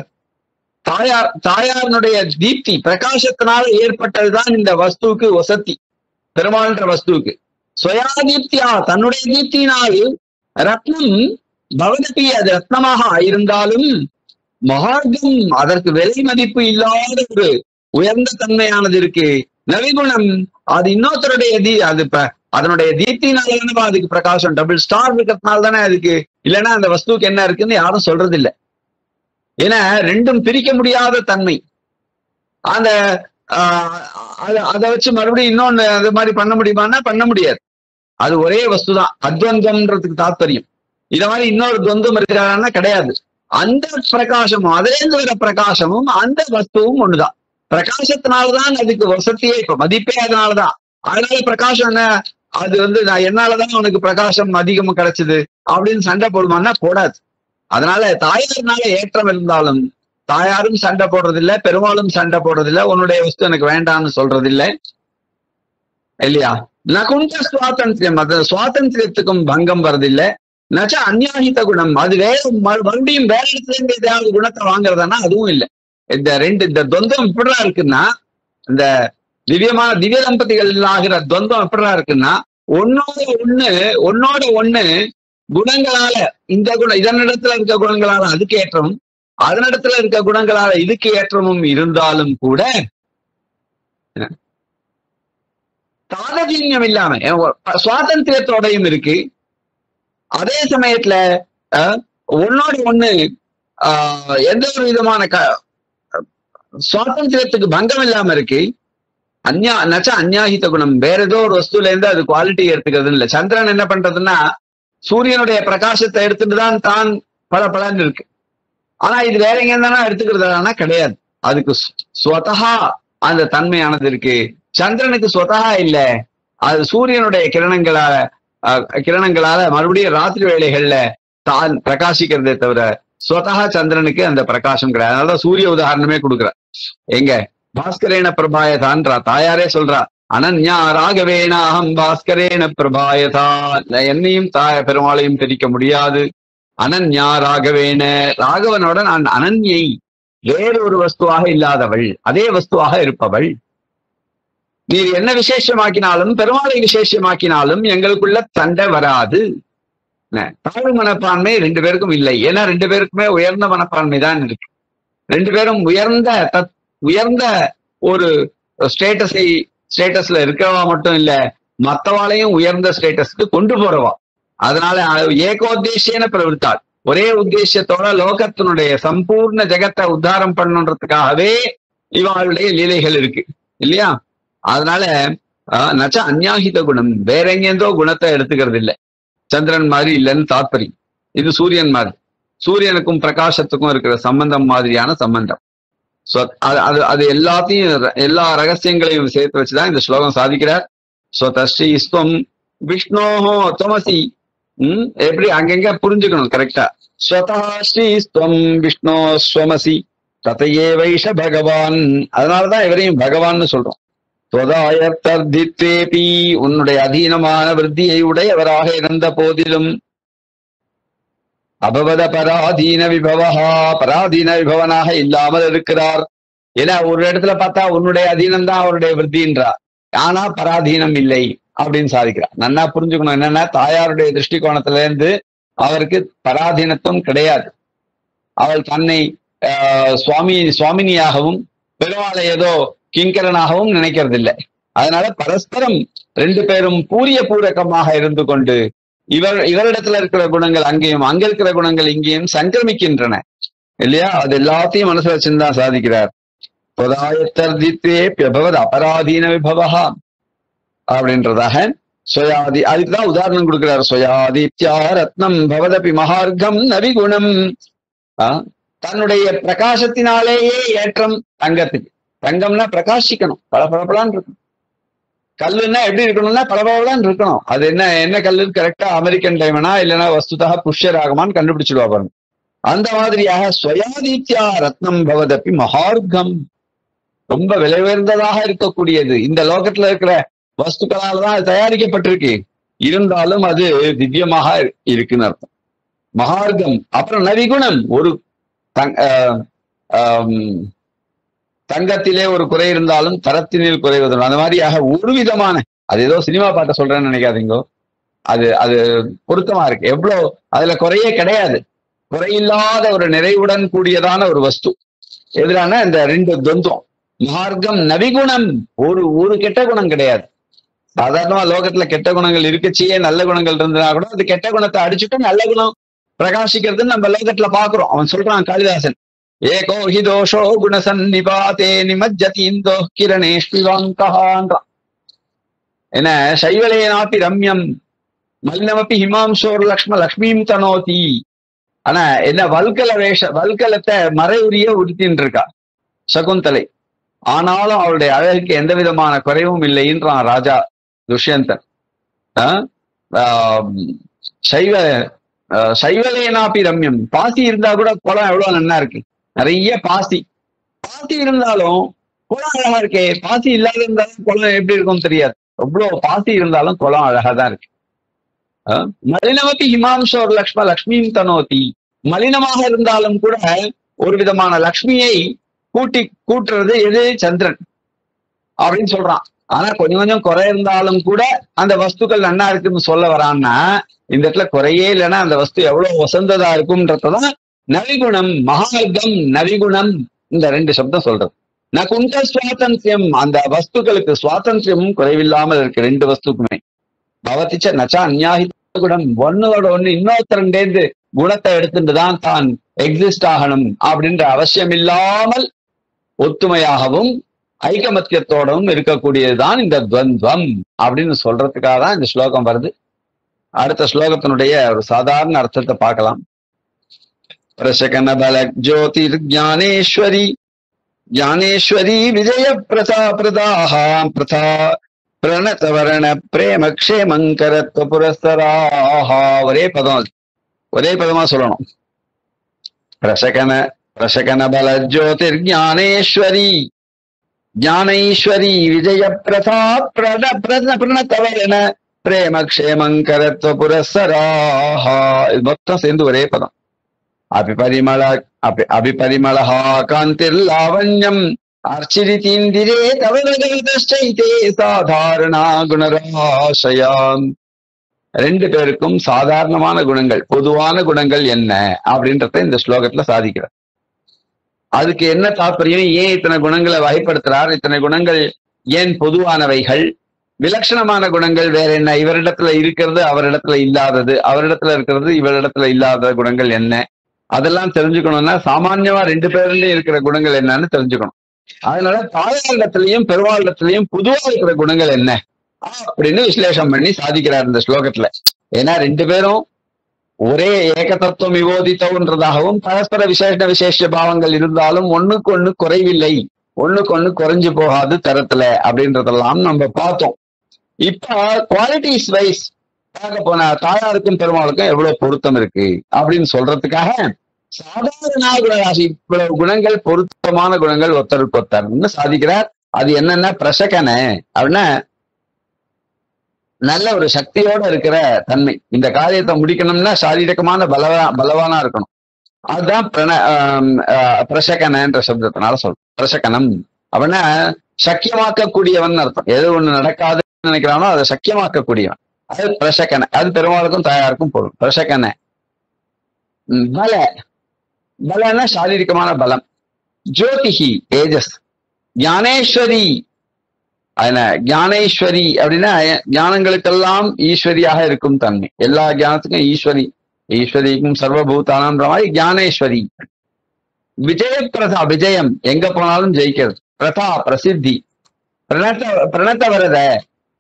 தாயாரனுடைய தீப்தி பிரகாசத்தினால் ஏற்பட்டதுதான் இந்த வஸ்துவுக்கு வசதி, பெருமாள்ன்ற வஸ்துவுக்கு. சுயாதீப்தியா தன்னுடைய தீப்தியினால் ரத்னம் பவதபி அது ரத்னமாக இருந்தாலும் மகார்கம் அதற்கு விலை மதிப்பு இல்லாத ஒரு உயர்ந்த தன்மையானது இருக்கு. நவிகுணம் அது இன்னொருத்தருடைய அது அதனுடைய தீப்தினால தானே அதுக்கு பிரகாசம், டபுள் ஸ்டார் இருக்கிறதுனால தானே அதுக்கு. இல்லைன்னா அந்த வஸ்துவுக்கு என்ன இருக்குன்னு யாரும் சொல்றது இல்லை. ஏன்னா ரெண்டும் பிரிக்க முடியாத தன்மை. அந்த அதை வச்சு மறுபடியும் இன்னொன்னு அது மாதிரி பண்ண முடியுமான்னா பண்ண முடியாது. அது ஒரே வஸ்து தான். அத்வந்தம்ன்றதுக்கு தாத்பரியம். इतमी इन द्वंदा ककाशम प्रकाशम अंद वस्तुम प्रकाशतान अद्क वसती मदिपे प्रकाशम अभी प्रकाशम अधिकम कंडा तायार तायार संडा पर संडा उन्होंने वस्तु सोलिया नकुंड स्वातंत्रम स्वातंत्रम भंगम वर्दिल नच अन्याहित गुणम अभी गुणते वांगना अद्वंदा दिव्य दिव्य दंपति आगे द्वंदा गुण गुण अद्केम गुण इधमूड तादीन्यम स्वातंत्रोड़ी அதே சமயத்துல ஒன்னோடு ஒண்ணு எந்த ஒரு விதமான சுவாதந்திரத்துக்கு பங்கம் இல்லாம இருக்கு. நச்ச அந்யாஹித குணம் வேற ஏதோ ஒரு வஸ்துல இருந்து அது குவாலிட்டி எடுத்துக்கிறது இல்ல. சந்திரன் என்ன பண்றதுன்னா சூரியனுடைய பிரகாசத்தை எடுத்துட்டு தான் தான் பளபளன்னு இருக்கு. ஆனா இது வேற எங்க இருந்தானா எடுத்துக்கிறதுனா கிடையாது. அதுக்கு ஸ்வதஹா அந்த தன்மையானது இருக்கு. சந்திரனுக்கு ஸ்வதஹா இல்ல. அது சூரியனுடைய கிரணங்களால रात्रि वेले प्रकाशिक तवर स्वत चंद्रन के अंदर प्रकाशम सूर्य उदाहरण भास्करेण प्रभायतान तायारे अनन्यारागवेण अहं भास्करेण प्रभायतान ताय पेरुमाळैयुम पिरिक्क मुडियादु अनन्यारागवेण राघवनोड नान अनन्यै वेर ओरु वस्तुवाग इल्लादवळ अदे वस्तुवाग इरुप्पवळ नहीं विशेषमाकिनालुम पेरुमाळै विशेषमाकिनालुम एंगलुक्कुल्ल तंडै वरादु ताळ्व मनपान्मै रेंडु पेरुक्कुम इल्लै एना रेंडु पेरुक्कुमे उयर्ந்த मनपान्मै தான் இருக்கு ரெண்டு பேரும் உயர்ந்த ஒரு ஸ்டேட்டஸ்ல இருக்கவா மட்டும் இல்ல மத்தவாளையும் உயர்ந்த ஸ்டேட்டஸ்க்கு கொண்டு போறவா அதனால ஏகோத்தேஷேன பிரவர்த்தாள் ஒரே உத்தேசத்தோட லோகத்தினுடைய சம்பூர்ண ஜெகத்தை உத்தாரம் பண்ணனும்ன்றதுக்காகவே இவாளுடைய லீலைகள் இருக்கு இல்லையா नच अन्याहित गुणम वेर गुणते चंद्रन मारी तात्पर्य इत सूर्यन मारी सूर्यन प्रकाश संबंध मादान संबंध रहस्यों सैंत श्लोकम साधिक्रार विष्णु तमसी अंगेकण करेक्टा स्वतः श्री विष्णु स्वमसी ततये वैष भगवान इवर भगवान उन्धीन विभवराधीन विभवन इलामल पाता उन्न अधीनम वृद्धा आना पराधीनम अब ना पुरीजुकण तायार दृष्टिकोण पराधीन स्वामी एदो किंकरन नरस्परम रेम पूरी पूरक इवर इवर गुण अंगे अंक गुण इंम संक्रमिक मनस अपराधीन विभव अब अदा उदाहरण स्वयादित्यारत्नम महार्गम नविगुणम तन्नुடைய பிரகாசத்தினாலேயே ஏற்றம் தங்கத்துக்கு தங்கம்னா பிரகாசிக்கணும் பளபளபளன்னு இருக்கணும் கல்லுன்னா எப்படி இருக்கணும்னா பளபளபளன்னு இருக்கணும் அது என்ன கல்லு கரெக்ட்டா அமெரிக்கன் டைமனா இல்லனா வஸ்துதா புஷ்யராகமான்னு கண்டுபிடிச்சுடுவா பாருங்க அந்த மாதிரியாக ஸ்வயாதித்யா ரத்னம் பவதபி மகார்கம் ரொம்ப விலை உயர்ந்ததாக இருக்கக்கூடியது இந்த லோகத்துல இருக்கிற வஸ்துக்களால தான் அது தயாரிக்கப்பட்டிருக்கு இருந்தாலும் அது திவ்யமாக இருக்குன்னு அர்த்தம் மகார்கம் அப்புறம் நவிகுணம் ஒரு தங்கத்திலே ஒரு குறை இருந்தாலும் தரத்தினில் குறைவதும் அந்த மாதிரியாக ஒரு விதமான அது ஏதோ சினிமா பாட்ட சொல்றேன்னு நினைக்காதீங்க அது அது பொருத்தமா இருக்கு எவ்ளோ அதுல குறையே கிடையாது குறையில்லாத ஒரு நிறைவுடன் கூடியதான ஒரு வஸ்து எதிரான இந்த ரெண்டு துவந்தம் மார்க்கம் நவிகுணம் ஒரு கெட்ட குணம் கிடையாது சாதாரணமா லோகத்துல கெட்ட குணங்கள் இருக்கச்சியே நல்ல குணங்கள் இருந்தா கூட அது கெட்ட குணத்தை அடிச்சுட்டு நல்ல குணம் பிரகாசிக்கிறதுன்னு நம்ம லோகத்துல பாக்குறோம் அவன் சொல்றான் காளிதாசன் एको हि दोषो गुण सन्निपाते निमज्जतीन्दो किरणेष्विवान्तः शैवलेनापि रम्यं मलिनमपि हिमांशोर्लक्ष्म लक्ष्मीं तनोति आना वल्कल वेश वल्कलते मरेउरिय उड़िट्टिरुक्का शकुंतले आनालुम अवरुडैय अलगुक्कु एंद विधमान कुरैवुम इल्लैन्रान राजा दुष्यंतन शैव शैवलेनापि रम्यं पासी इरुंदा कूड कोलम एव्वलो नन्ना इरुक्कु नरिय पासी पासी इरुंदालुम कोलम अलगा इरुक्के पासी इल्लाद इरुंदालुम कोलम एप्पडी इरुक्कुम थेरियादु एव्वलो पासी इरुंदालुम कोलम अलगा तान इरुक्कु मलिनमति हिमांशोर लक्ष्म लक्ष्मी तनोति मलिनमाग कूड और विधमान लक्ष्मिये कूटी कूट्टरदु एदु चंद्रन अप्पडिनु सोल्रान आना कोंजम कोंजम कुरै इरुंदालुम कूड अंद वस्तुक्कल नन्ना इरुक्कुनु सोल्ल वराना इंद इडुक्कुल कुरैये इल्लना अंद वस्तु एव्वलो वसंददा इरुक्कुम्ன்றதுதான் नविगुणम महाअर्गम नविगुणम इंद रेंडु शब्दम सोल्रदु नकुंड स्वातंत्र्यम अंद वस्तुक्कलुक्कु स्वातंत्र्यम कुरैविल्लामल इरुक्कु रेंडु वस्तुक्कुमे भवति च नचा अन्याहि गुणम ஒன்னோட ஒன்னு இன்னொருத்தரண்டேந்து குணத்தை எடுத்துட்டு தான் தான் எக்ஸிஸ்ட் ஆகணும் அப்படின்ற அவசியம் இல்லாமல் ஒத்துமையாகவும் ஐகமத்தியத்தோடவும் இருக்கக்கூடியதுதான் இந்த த்வந்த்வம் அப்படின்னு சொல்றதுக்காக தான் இந்த ஸ்லோகம் வருது. அடுத்த ஸ்லோகத்தினுடைய ஒரு சாதாரண அர்த்தத்தை பார்க்கலாம். பிரசகனபல ஜோதிர் ஞானேஸ்வரி ஞானேஸ்வரி விஜய பிரதா பிரதாஹா பிரதா प्रणतवर्ण प्रेम क्षेमंकर पदमा सोल्लणुम प्रशकन बल ज्योतिर्ज्ञानेश्वरी ज्ञानेश्वरी विजय प्रथा प्रणतवर्ण प्रेम क्षेमंकर मोत्तम सेंदु ओरे पदम अभिपरिमलः कांतिर्लावण्यम् अर्चिरितींदिरे तवदश्चैते साधारणा गुणराशयां ரெண்டு பேருக்கும் சாதாரணமான குணங்கள் பொதுவான குணங்கள் என்ன அப்படின்றதை இந்த ஸ்லோகத்துல சாதிக்கிறார். அதுக்கு என்ன தாற்பயம், ஏன் இத்தனை குணங்களை வகைப்படுத்துறார், இத்தனை குணங்கள் ஏன் பொதுவானவைகள், விலட்சணமான குணங்கள் வேற என்ன, இவரிடத்துல இருக்கிறது அவரிடத்துல இல்லாதது, அவரிடத்துல இருக்கிறது இவரிடத்துல இல்லாத குணங்கள் என்ன, அதெல்லாம் தெரிஞ்சுக்கணும்னா சாமான்யமா ரெண்டு பேர்ல இருக்கிற குணங்கள் என்னன்னு தெரிஞ்சுக்கணும். அதனால தாயாரிடத்திலையும் பெருவாளிடத்திலையும் பொதுவா இருக்கிற குணங்கள் என்ன அப்படின்னு விசலேஷம் பண்ணி சாதிக்கிறார் இந்த ஸ்லோகத்துல. ஏன்னா ரெண்டு பேரும் ஒரே ஏகதத்துவம் விவோதித்தவுன்றதாகவும் பரஸ்பர விசேஷ விசேஷ பாவங்கள் இருந்தாலும் ஒண்ணுக்கு ஒண்ணு குறைவில்லை, ஒண்ணுக்கு ஒண்ணு குறைஞ்சு போகாது தரத்துல அப்படின்றதெல்லாம் நம்ம பார்த்தோம். இப்ப குவாலிட்டிஸ் வைஸ் பார்க்க போனா தாயாருக்கும் பெருமாளுக்கும் எவ்வளவு பொருத்தம் இருக்கு அப்படின்னு சொல்றதுக்காக சாதாரண குணராசி இவ்வளவு குணங்கள் பொருத்தமான குணங்கள் ஒத்தருக்கு ஒத்தர்னு சாதிக்கிறார். அது என்னன்னா பிரசகன அப்படின்னா நல்ல ஒரு சக்தியோட இருக்கிற தன்மை. இந்த காரியத்தை முடிக்கணும்னா சாரீரகமான பலவானா இருக்கணும். அதுதான் பிரசகனன்ற சப்தத்தினால சொல்றோம். பிரசகனம் அப்படின்னா சக்கியமாக்க கூடியவன் அர்த்தம். எது ஒண்ணு நடக்காதுன்னு நினைக்கிறானோ அதை சக்கியமாக்க கூடியவன் அது பிரசகன. அது பெருமாளுக்கும் தாயாருக்கும் பொருள். பிரசகன பல பலன்னா சாரீரிகமான பலம். ஜோதிஹி தேஜஸ். ஞானேஸ்வரி அதன ஞானேஸ்வரி அப்படின்னா ஞானங்களுக்கெல்லாம் ஈஸ்வரியாக இருக்கும் தன்மை. எல்லா ஞானத்துக்கும் ஈஸ்வரி, ஈஸ்வரிக்கும் சர்வபூதானன்ற மாதிரி ஞானேஸ்வரி. விஜய பிரதா விஜயம் எங்க போனாலும் ஜெயிக்கிறது. பிரதா பிரசித்தி. பிரணத்தவரத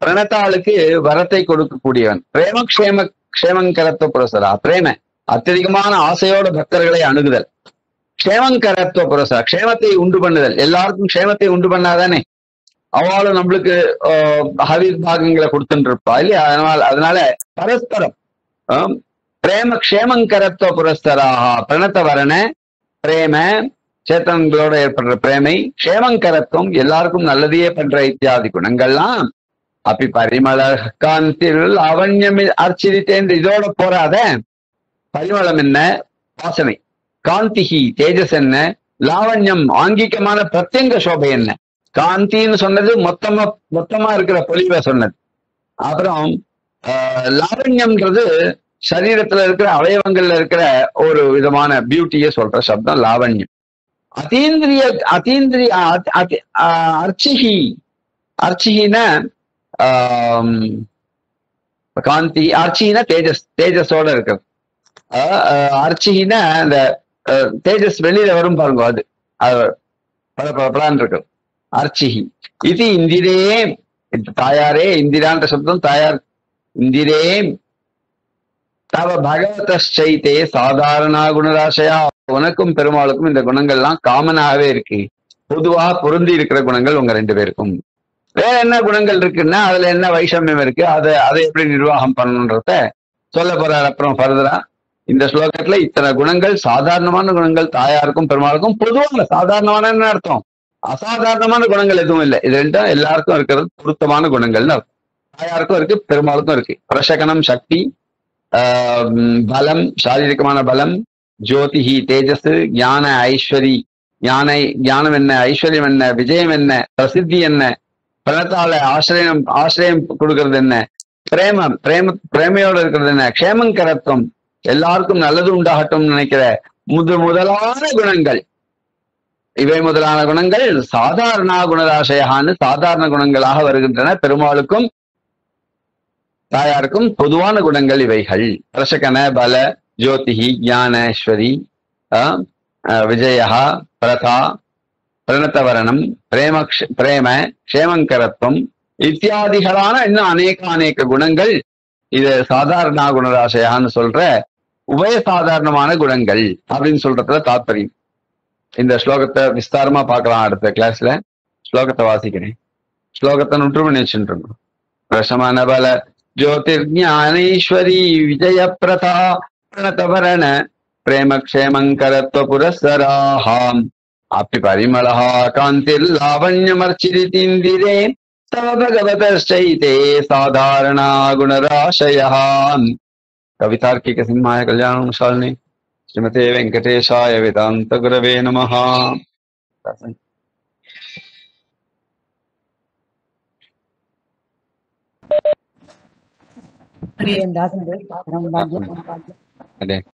பிரணத்தாளுக்கு வரத்தை கொடுக்கக்கூடியவன். பிரேமக்ஷேமங்கரத்துவ புரசரா பிரேம அத்தியதிகமான ஆசையோட பக்தர்களை அணுகுதல். க்ஷேமங்கரத்துவ புரசா க்ஷேமத்தை உண்டு பண்ணுதல். எல்லாருக்கும் க்ஷேமத்தை உண்டு பண்ணாதானே அவளும் நம்மளுக்கு ஹரித் பாகங்களை கொடுத்துட்டு இருப்பா இல்லையா? அதனால பரஸ்பரம் பிரேம க்ஷேமங்கரத்துவ புரஸ்தராக பிரணத்தவரண பிரேம சேத்தனங்களோட ஏற்படுற பிரேமை க்ஷேமங்கரத்துவம் எல்லாருக்கும் நல்லதையே பண்ற இத்தியாதி குணங்கள்லாம் அப்படி பரிமள காந்தில் அவண்யம் அர்ச்சிரித்தேன் இதோட போறாத பரிமளம் என்ன வாசனை, காந்திஹி தேஜஸ் என்ன, லாவண்யம் ஆங்கிகமான பிரத்யங்க சோபை என்ன. காந்தின்னு சொன்னது மொத்தமா இருக்கிற பொலிவை சொன்னது. அப்புறம் லாவண்யம்ன்றது சரீரத்துல இருக்கிற அவயவங்கள்ல இருக்கிற ஒரு விதமான பியூட்டியை சொல்ற சப்தம் லாவண்யம். அதீந்திரிய அர்ச்சிஹி அர்ச்சிஹின்னா காந்தி, அர்ச்சிஹினா தேஜஸ், தேஜஸோட இருக்கிறது. அர்ச்சிகின்னா இந்த தேஜஸ் வெளியில வரும் பாருங்க, அது பலப்பலான் இருக்கு அர்ச்சிகி. இது இந்திரே, தாயாரே. இந்திரான்ற சப்தம் தாயார். இந்திரே तव भगवतश्चैते साधारण गुणराशया उनक्कुम पेरुमाळुक्कुम इंद गुणंगळெல்லாம் காமனாவே இருக்கு பொதுவா பொருந்தி இருக்கிற குணங்கள் உங்க ரெண்டு பேருக்கும் வேற என்ன குணங்கள் இருக்குன்னா அதுல என்ன வைஷமியம் இருக்கு அதை எப்படி நிர்வாகம் பண்ணணும்ன்றதை சொல்ல போறார் அப்புறம் ஃபர்தரா இந்த ஸ்லோகத்துல இத்தனை குணங்கள் சாதாரணமான குணங்கள் தாயாருக்கும் பெருமாளுக்கும் பொதுவான சாதாரணமான என்ன அர்த்தம் அசாதாரணமான குணங்கள் எதுவும் இல்லை இது ரெண்டும் எல்லாருக்கும் இருக்கிறது பொருத்தமான குணங்கள்னு அர்த்தம் தாயாருக்கும் இருக்கு பெருமாளுக்கும் இருக்கு பிரசகனம் சக்தி பலம் சாரீரிகமான பலம் ஜோதிஹி தேஜஸ் ஞான ஐஸ்வரி ஞானம் என்ன ஐஸ்வர்யம் என்ன விஜயம் என்ன பிரசித்தி என்ன பிரணத்தால ஆசிரியம் கொடுக்கறது என்ன பிரேமையோட இருக்கிறது என்ன க்ஷேமங்கரத்துவம் எல்லாருக்கும் நல்லது உண்டாகட்டும் நினைக்கிற முதலான குணங்கள் இவை முதலான குணங்கள் சாதாரண குணராசையான்னு சாதாரண குணங்களாக வருகின்றன பெருமாளுக்கும் தாயாருக்கும் பொதுவான குணங்கள் இவைகள் பிரசகன பல ஜோதிஹி ஞானேஸ்வரி விஜயா பிரதா பிரணத்தவரணம் பிரேம க்ஷேமங்கரத்துவம் இத்தியாதிகளான இன்னும் அநேக குணங்கள் இது சாதாரண குணராசையான்னு சொல்ற உபயசாதாரணமான குணங்கள் அப்படின்னு சொல்றதுல தாத்பரியம் இந்த ஸ்லோகத்தை விஸ்தாரமா பார்க்கலாம் அடுத்த கிளாஸ்ல ஸ்லோகத்தை வாசிக்கிறேன் ஸ்லோகத்தை நுற்றுமணி வச்சுட்டு இருக்கோம் பிரசமன பல ज्योतिर्ज्ञानेश्वरी विजयप्रथा प्रणतवरण प्रेमक्षेमङ्करत्वपुरस्सराः आप्तिपरिमलः कान्तिर्लावण्यमर्चिरितिन्दिरे तव भगवतश्चैते साधारणा गुणराशयः कवितार्किक सिंहाय कल्याणशालिने श्रीमते वेंकटेशाय वेदान्तगुरवे नमः अरे